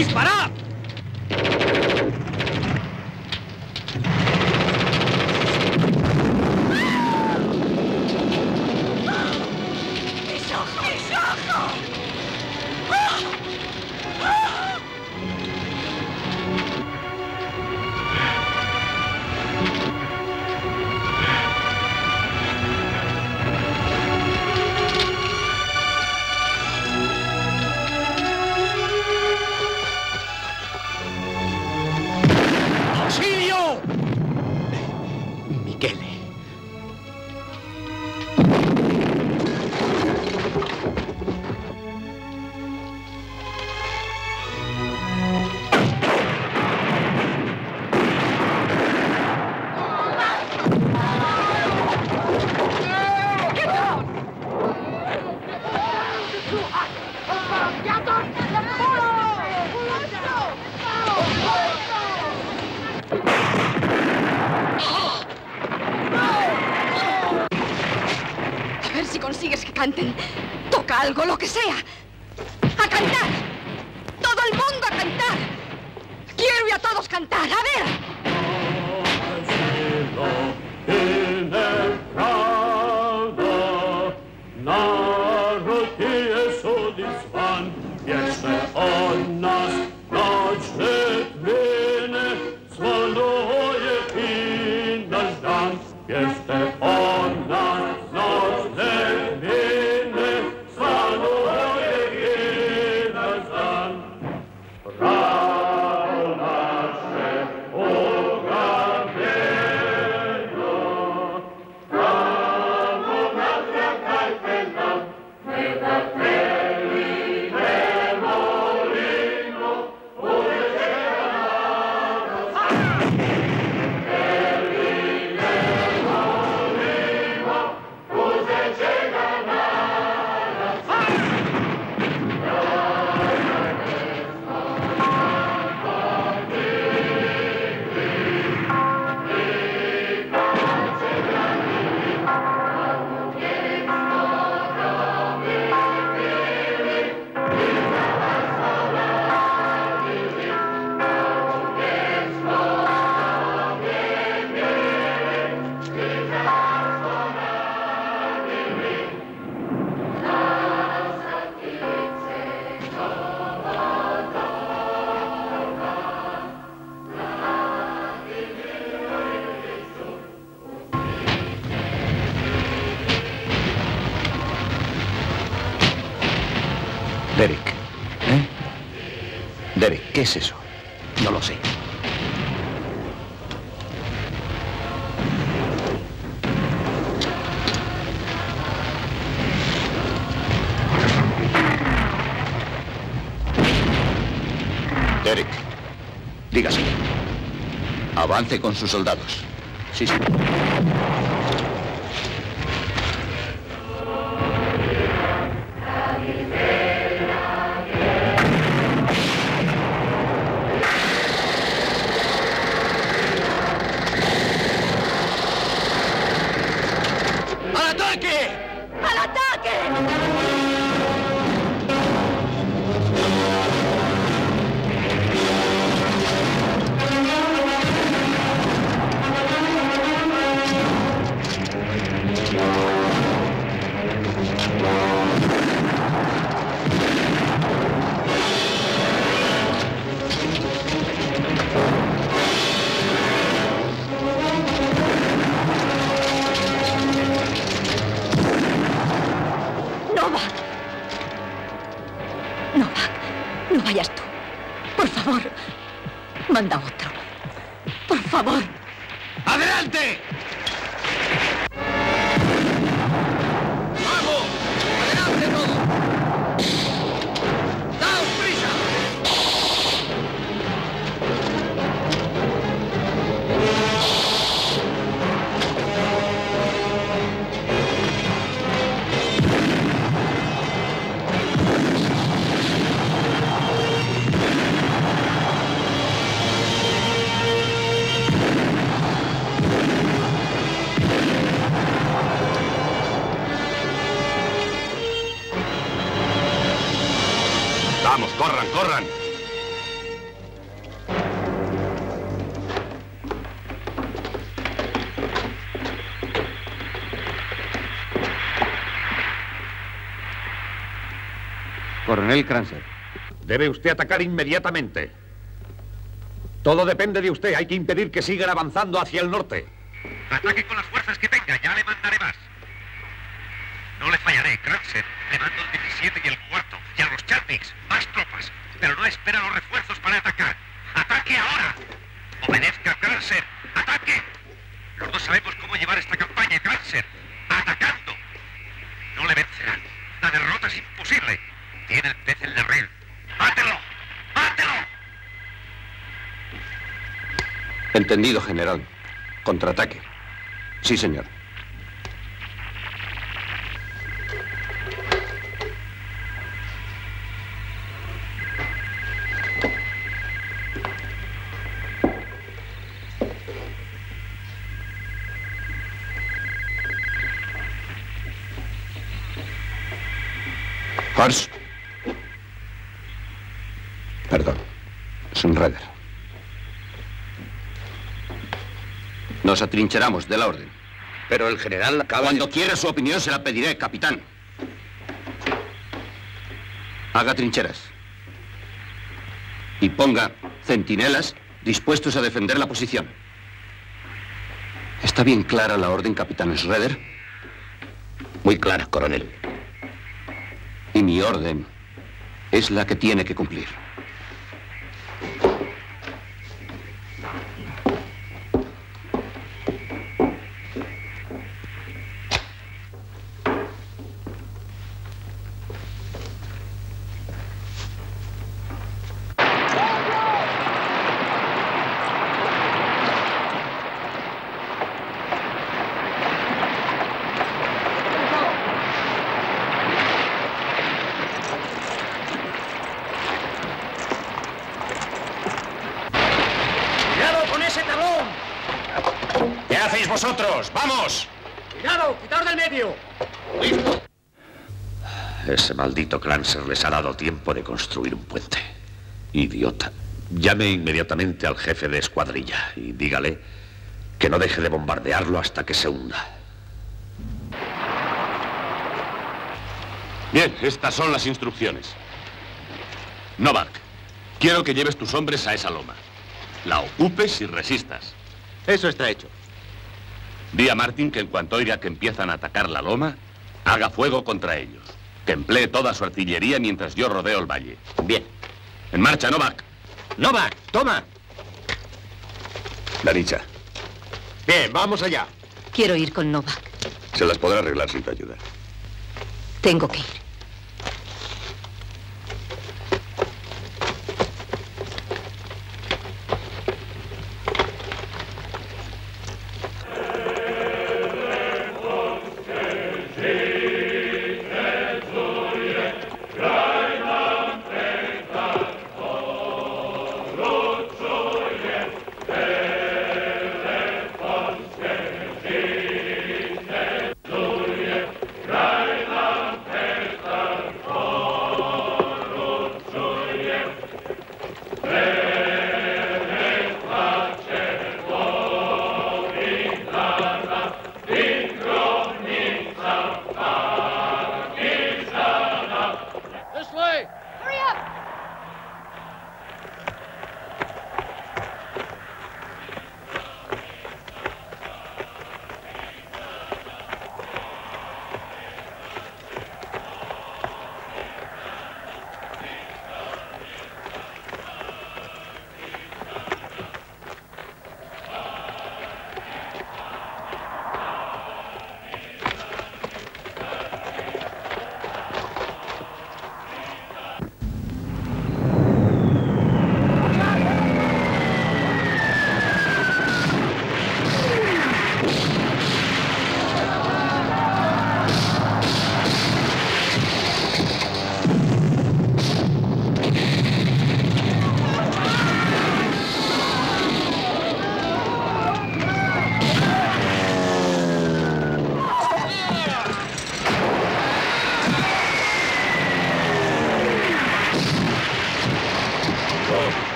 ¡Disparad! Canten, toca algo, lo que sea. ¡A cantar! ¡Todo el mundo a cantar! ¡Quiero ir a todos cantar! ¡A ¿Qué es eso? No lo sé. Derek, dígase. Avance con sus soldados. Sí, sí. Coronel Kranzer. Debe usted atacar inmediatamente. Todo depende de usted. Hay que impedir que sigan avanzando hacia el norte. Ataque con las fuerzas que tenga. Ya le mandaré más. No le fallaré, Kranzer. Le mando el diecisiete y el cuarto. Y a los Chaltiks, más tropas. Pero no espera los refuerzos para atacar. ¡Ataque ahora! ¡Obedezca, Kranzer! ¡Ataque! Los dos sabemos cómo llevar esta campaña, Kranzer. ¡Atacando! No le vencerán. La derrota es imposible. Tiene el pez en la red. ¡Mátelo! ¡Mátelo! Entendido, general. Contraataque. Sí, señor. Horst. Perdón. Sunreder. Nos atrincheramos de la orden. Pero el general... Cuando de... quiera su opinión se la pediré, capitán. Haga trincheras. Y ponga centinelas dispuestos a defender la posición. ¿Está bien clara la orden, capitán Schroeder? Muy clara, coronel. Y mi orden es la que tiene que cumplir. ¡Vosotros! ¡Vamos! ¡Cuidado! ¡Quitaos del medio! ¡Listo! Ese maldito Kranzer les ha dado tiempo de construir un puente. Idiota. Llame inmediatamente al jefe de escuadrilla y dígale que no deje de bombardearlo hasta que se hunda. Bien, estas son las instrucciones. Novak, quiero que lleves tus hombres a esa loma. La ocupes y resistas. Eso está hecho. Di a Martin que en cuanto oiga que empiezan a atacar la loma, haga fuego contra ellos. Que emplee toda su artillería mientras yo rodeo el valle. Bien. En marcha, Novak. Novak, toma. Danicha. Bien, vamos allá. Quiero ir con Novak. Se las podrá arreglar sin tu ayuda. Tengo que ir.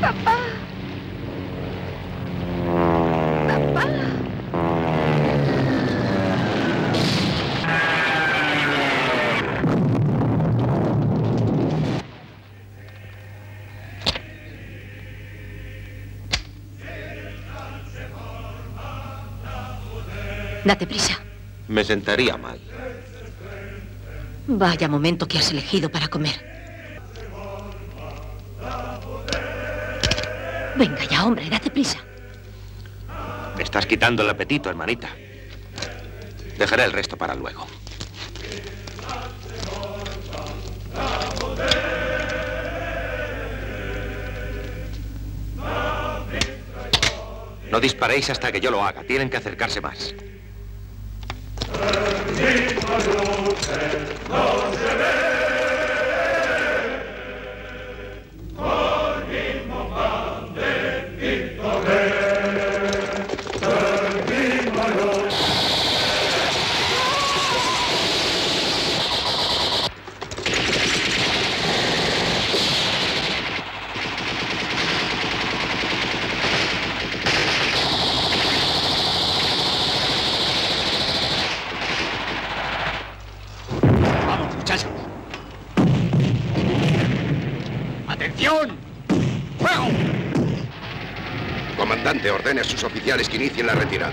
¡Papá! ¡Papá! Date prisa. Me sentaría mal. Vaya momento que has elegido para comer. Venga ya, hombre, date prisa. Me estás quitando el apetito, hermanita. Dejaré el resto para luego. No disparéis hasta que yo lo haga. Tienen que acercarse más. Ordene a sus oficiales que inicien la retirada.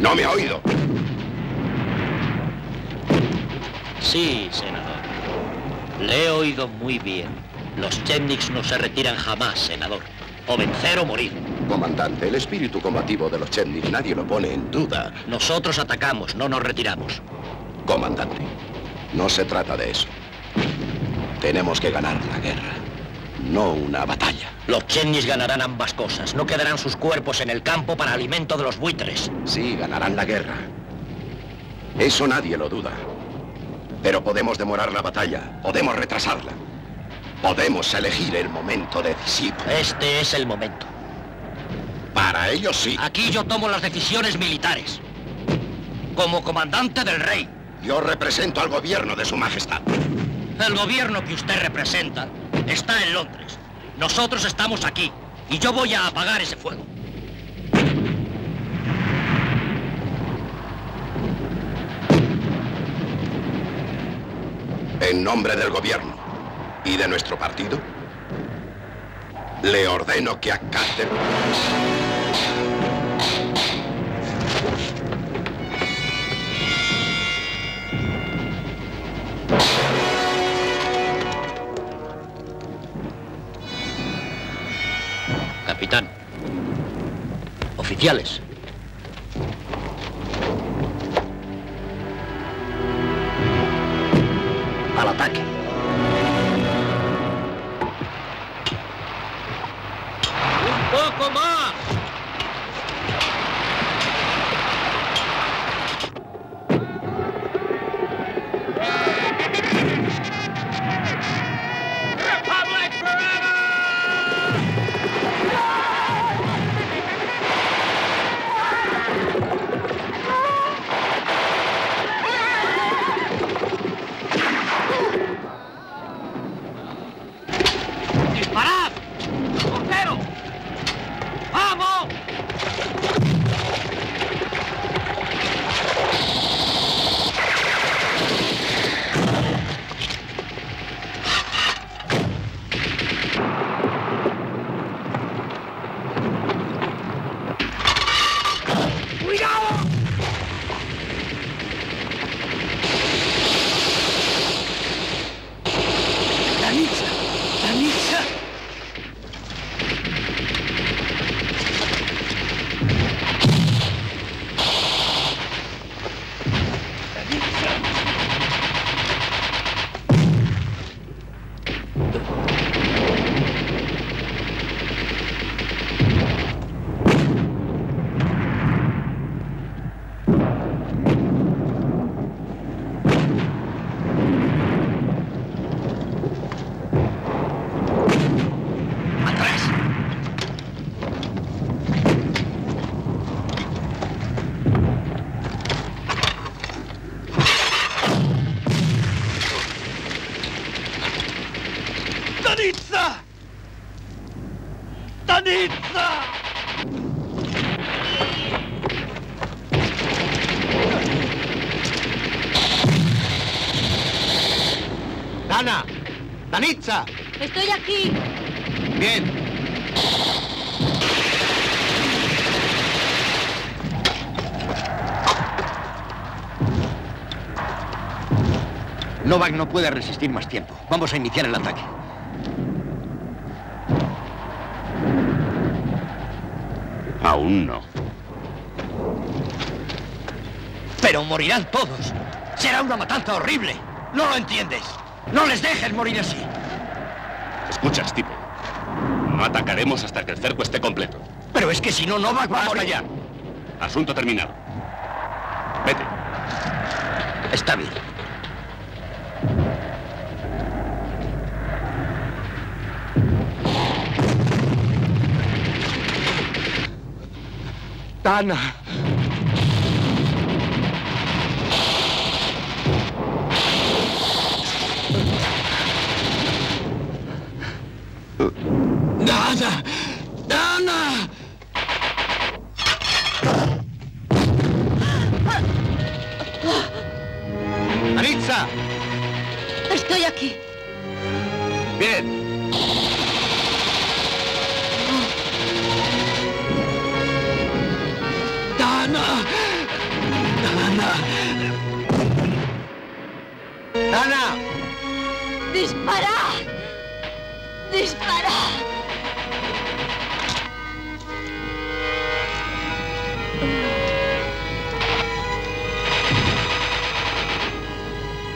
¿No me ha oído? Sí, senador. Le he oído muy bien. Los chetniks no se retiran jamás, senador. O vencer o morir. Comandante, el espíritu combativo de los chetniks nadie lo pone en duda. Nosotros atacamos, no nos retiramos. Comandante, no se trata de eso. Tenemos que ganar la guerra. No una batalla. Los chetniks ganarán ambas cosas. No quedarán sus cuerpos en el campo para alimento de los buitres. Sí, ganarán la guerra. Eso nadie lo duda. Pero podemos demorar la batalla. Podemos retrasarla. Podemos elegir el momento decisivo. Este es el momento. Para ellos sí. Aquí yo tomo las decisiones militares. Como comandante del rey. Yo represento al gobierno de su majestad. El gobierno que usted representa está en Londres. Nosotros estamos aquí. Y yo voy a apagar ese fuego. En nombre del gobierno y de nuestro partido, le ordeno que acaten. Capitán. Oficiales. Al ataque. ¡Un poco más! Danica! Danica! Dana, Danica. Estoy aquí. Bien. Novak no puede resistir más tiempo. Vamos a iniciar el ataque. Aún no. Pero morirán todos. Será una matanza horrible. No lo entiendes. No les dejes morir así. Escuchas, tipo. No atacaremos hasta que el cerco esté completo. Pero es que si no, Novak va a morir. Hasta allá. Asunto terminado. Vete. Está bien. Dana. Dana. Dana. Maritza. Estoy aquí. Bien. ¡Dana! ¡Dispara! ¡Dispara!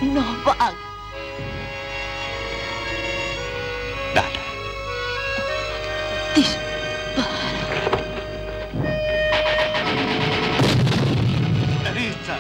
No va. Dana. Dispara. ¡Lista!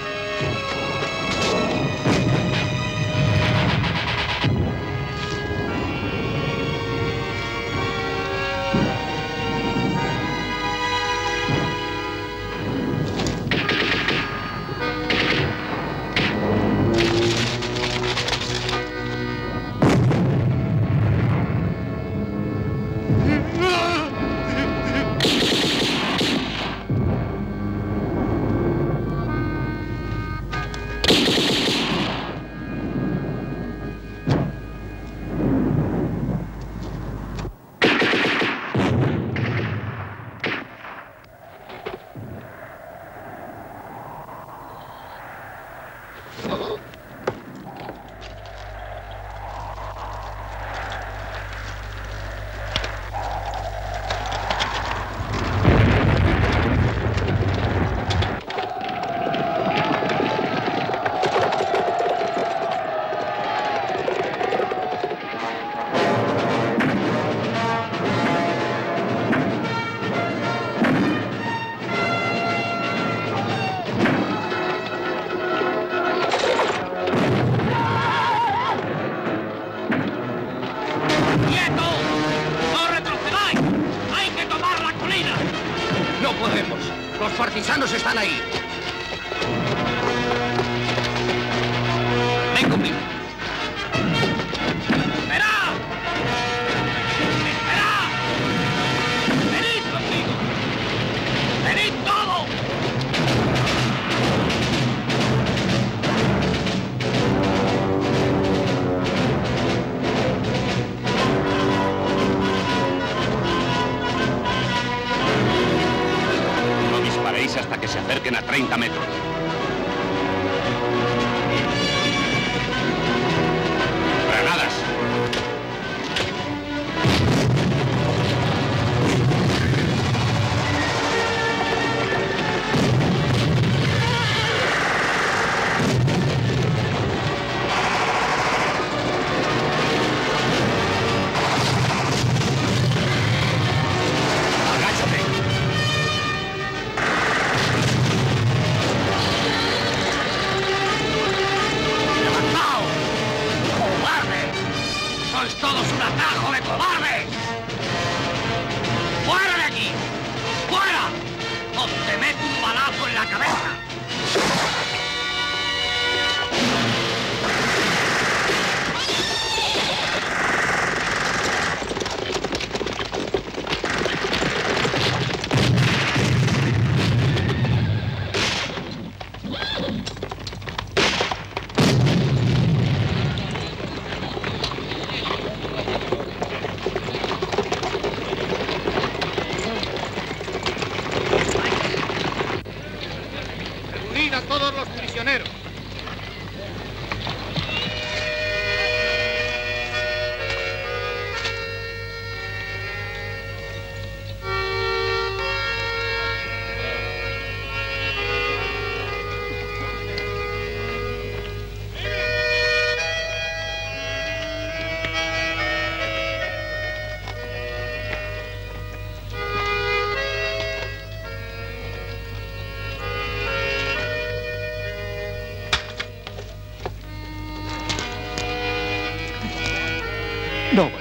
Novak.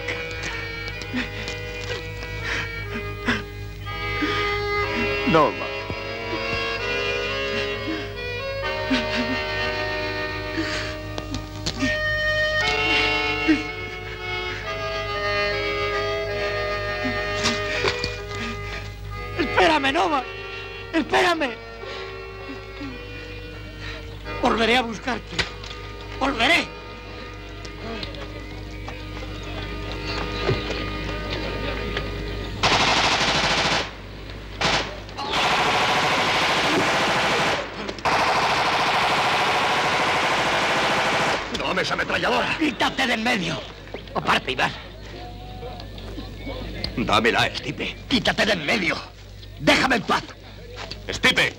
Novak. Espérame, Novak. Espérame. Volveré a buscarte. Volveré. ¡Esa ametralladora! ¡Quítate de en medio! ¡O parte, Iván! ¡Dámela, Stipe! ¡Quítate de en medio! ¡Déjame en paz! ¡Stipe!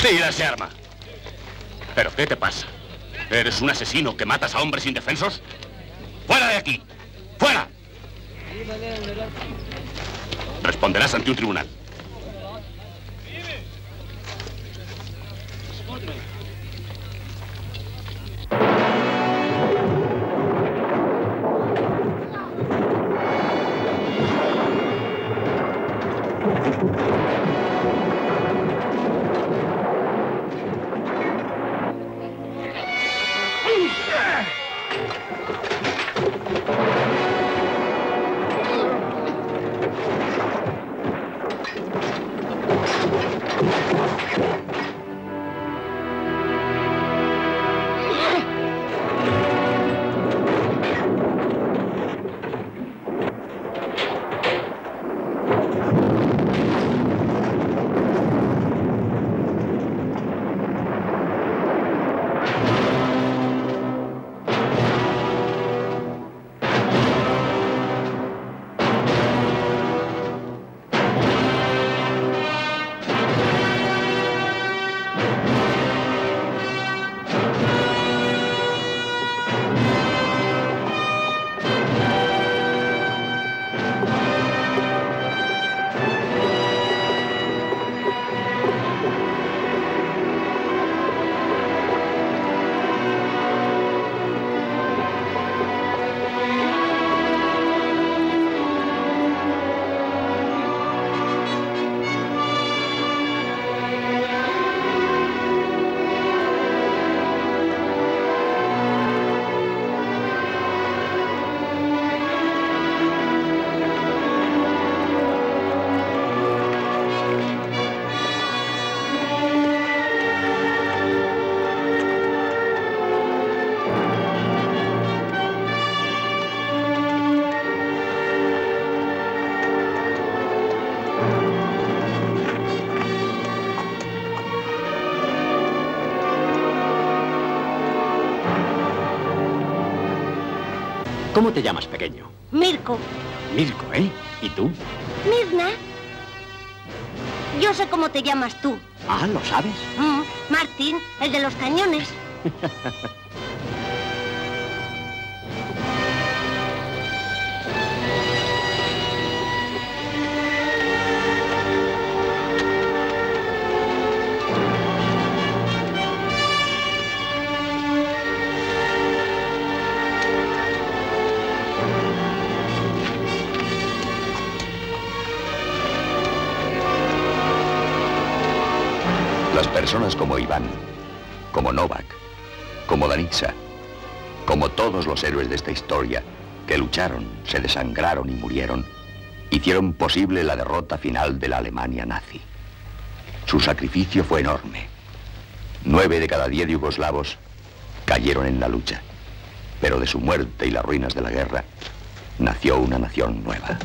¡Tira ese arma! ¿Pero qué te pasa? ¿Eres un asesino que matas a hombres indefensos? ¡Fuera de aquí! ¡Fuera! Responderás ante un tribunal. ¿Cómo te llamas, pequeño? Mirko. Mirko, ¿eh? ¿Y tú? Mirna. Yo sé cómo te llamas tú. Ah, ¿lo sabes? Mm, Martín, el de los cañones. Personas como Iván, como Novak, como Danica, como todos los héroes de esta historia, que lucharon, se desangraron y murieron, hicieron posible la derrota final de la Alemania nazi. Su sacrificio fue enorme. Nueve de cada diez yugoslavos cayeron en la lucha, pero de su muerte y las ruinas de la guerra nació una nación nueva.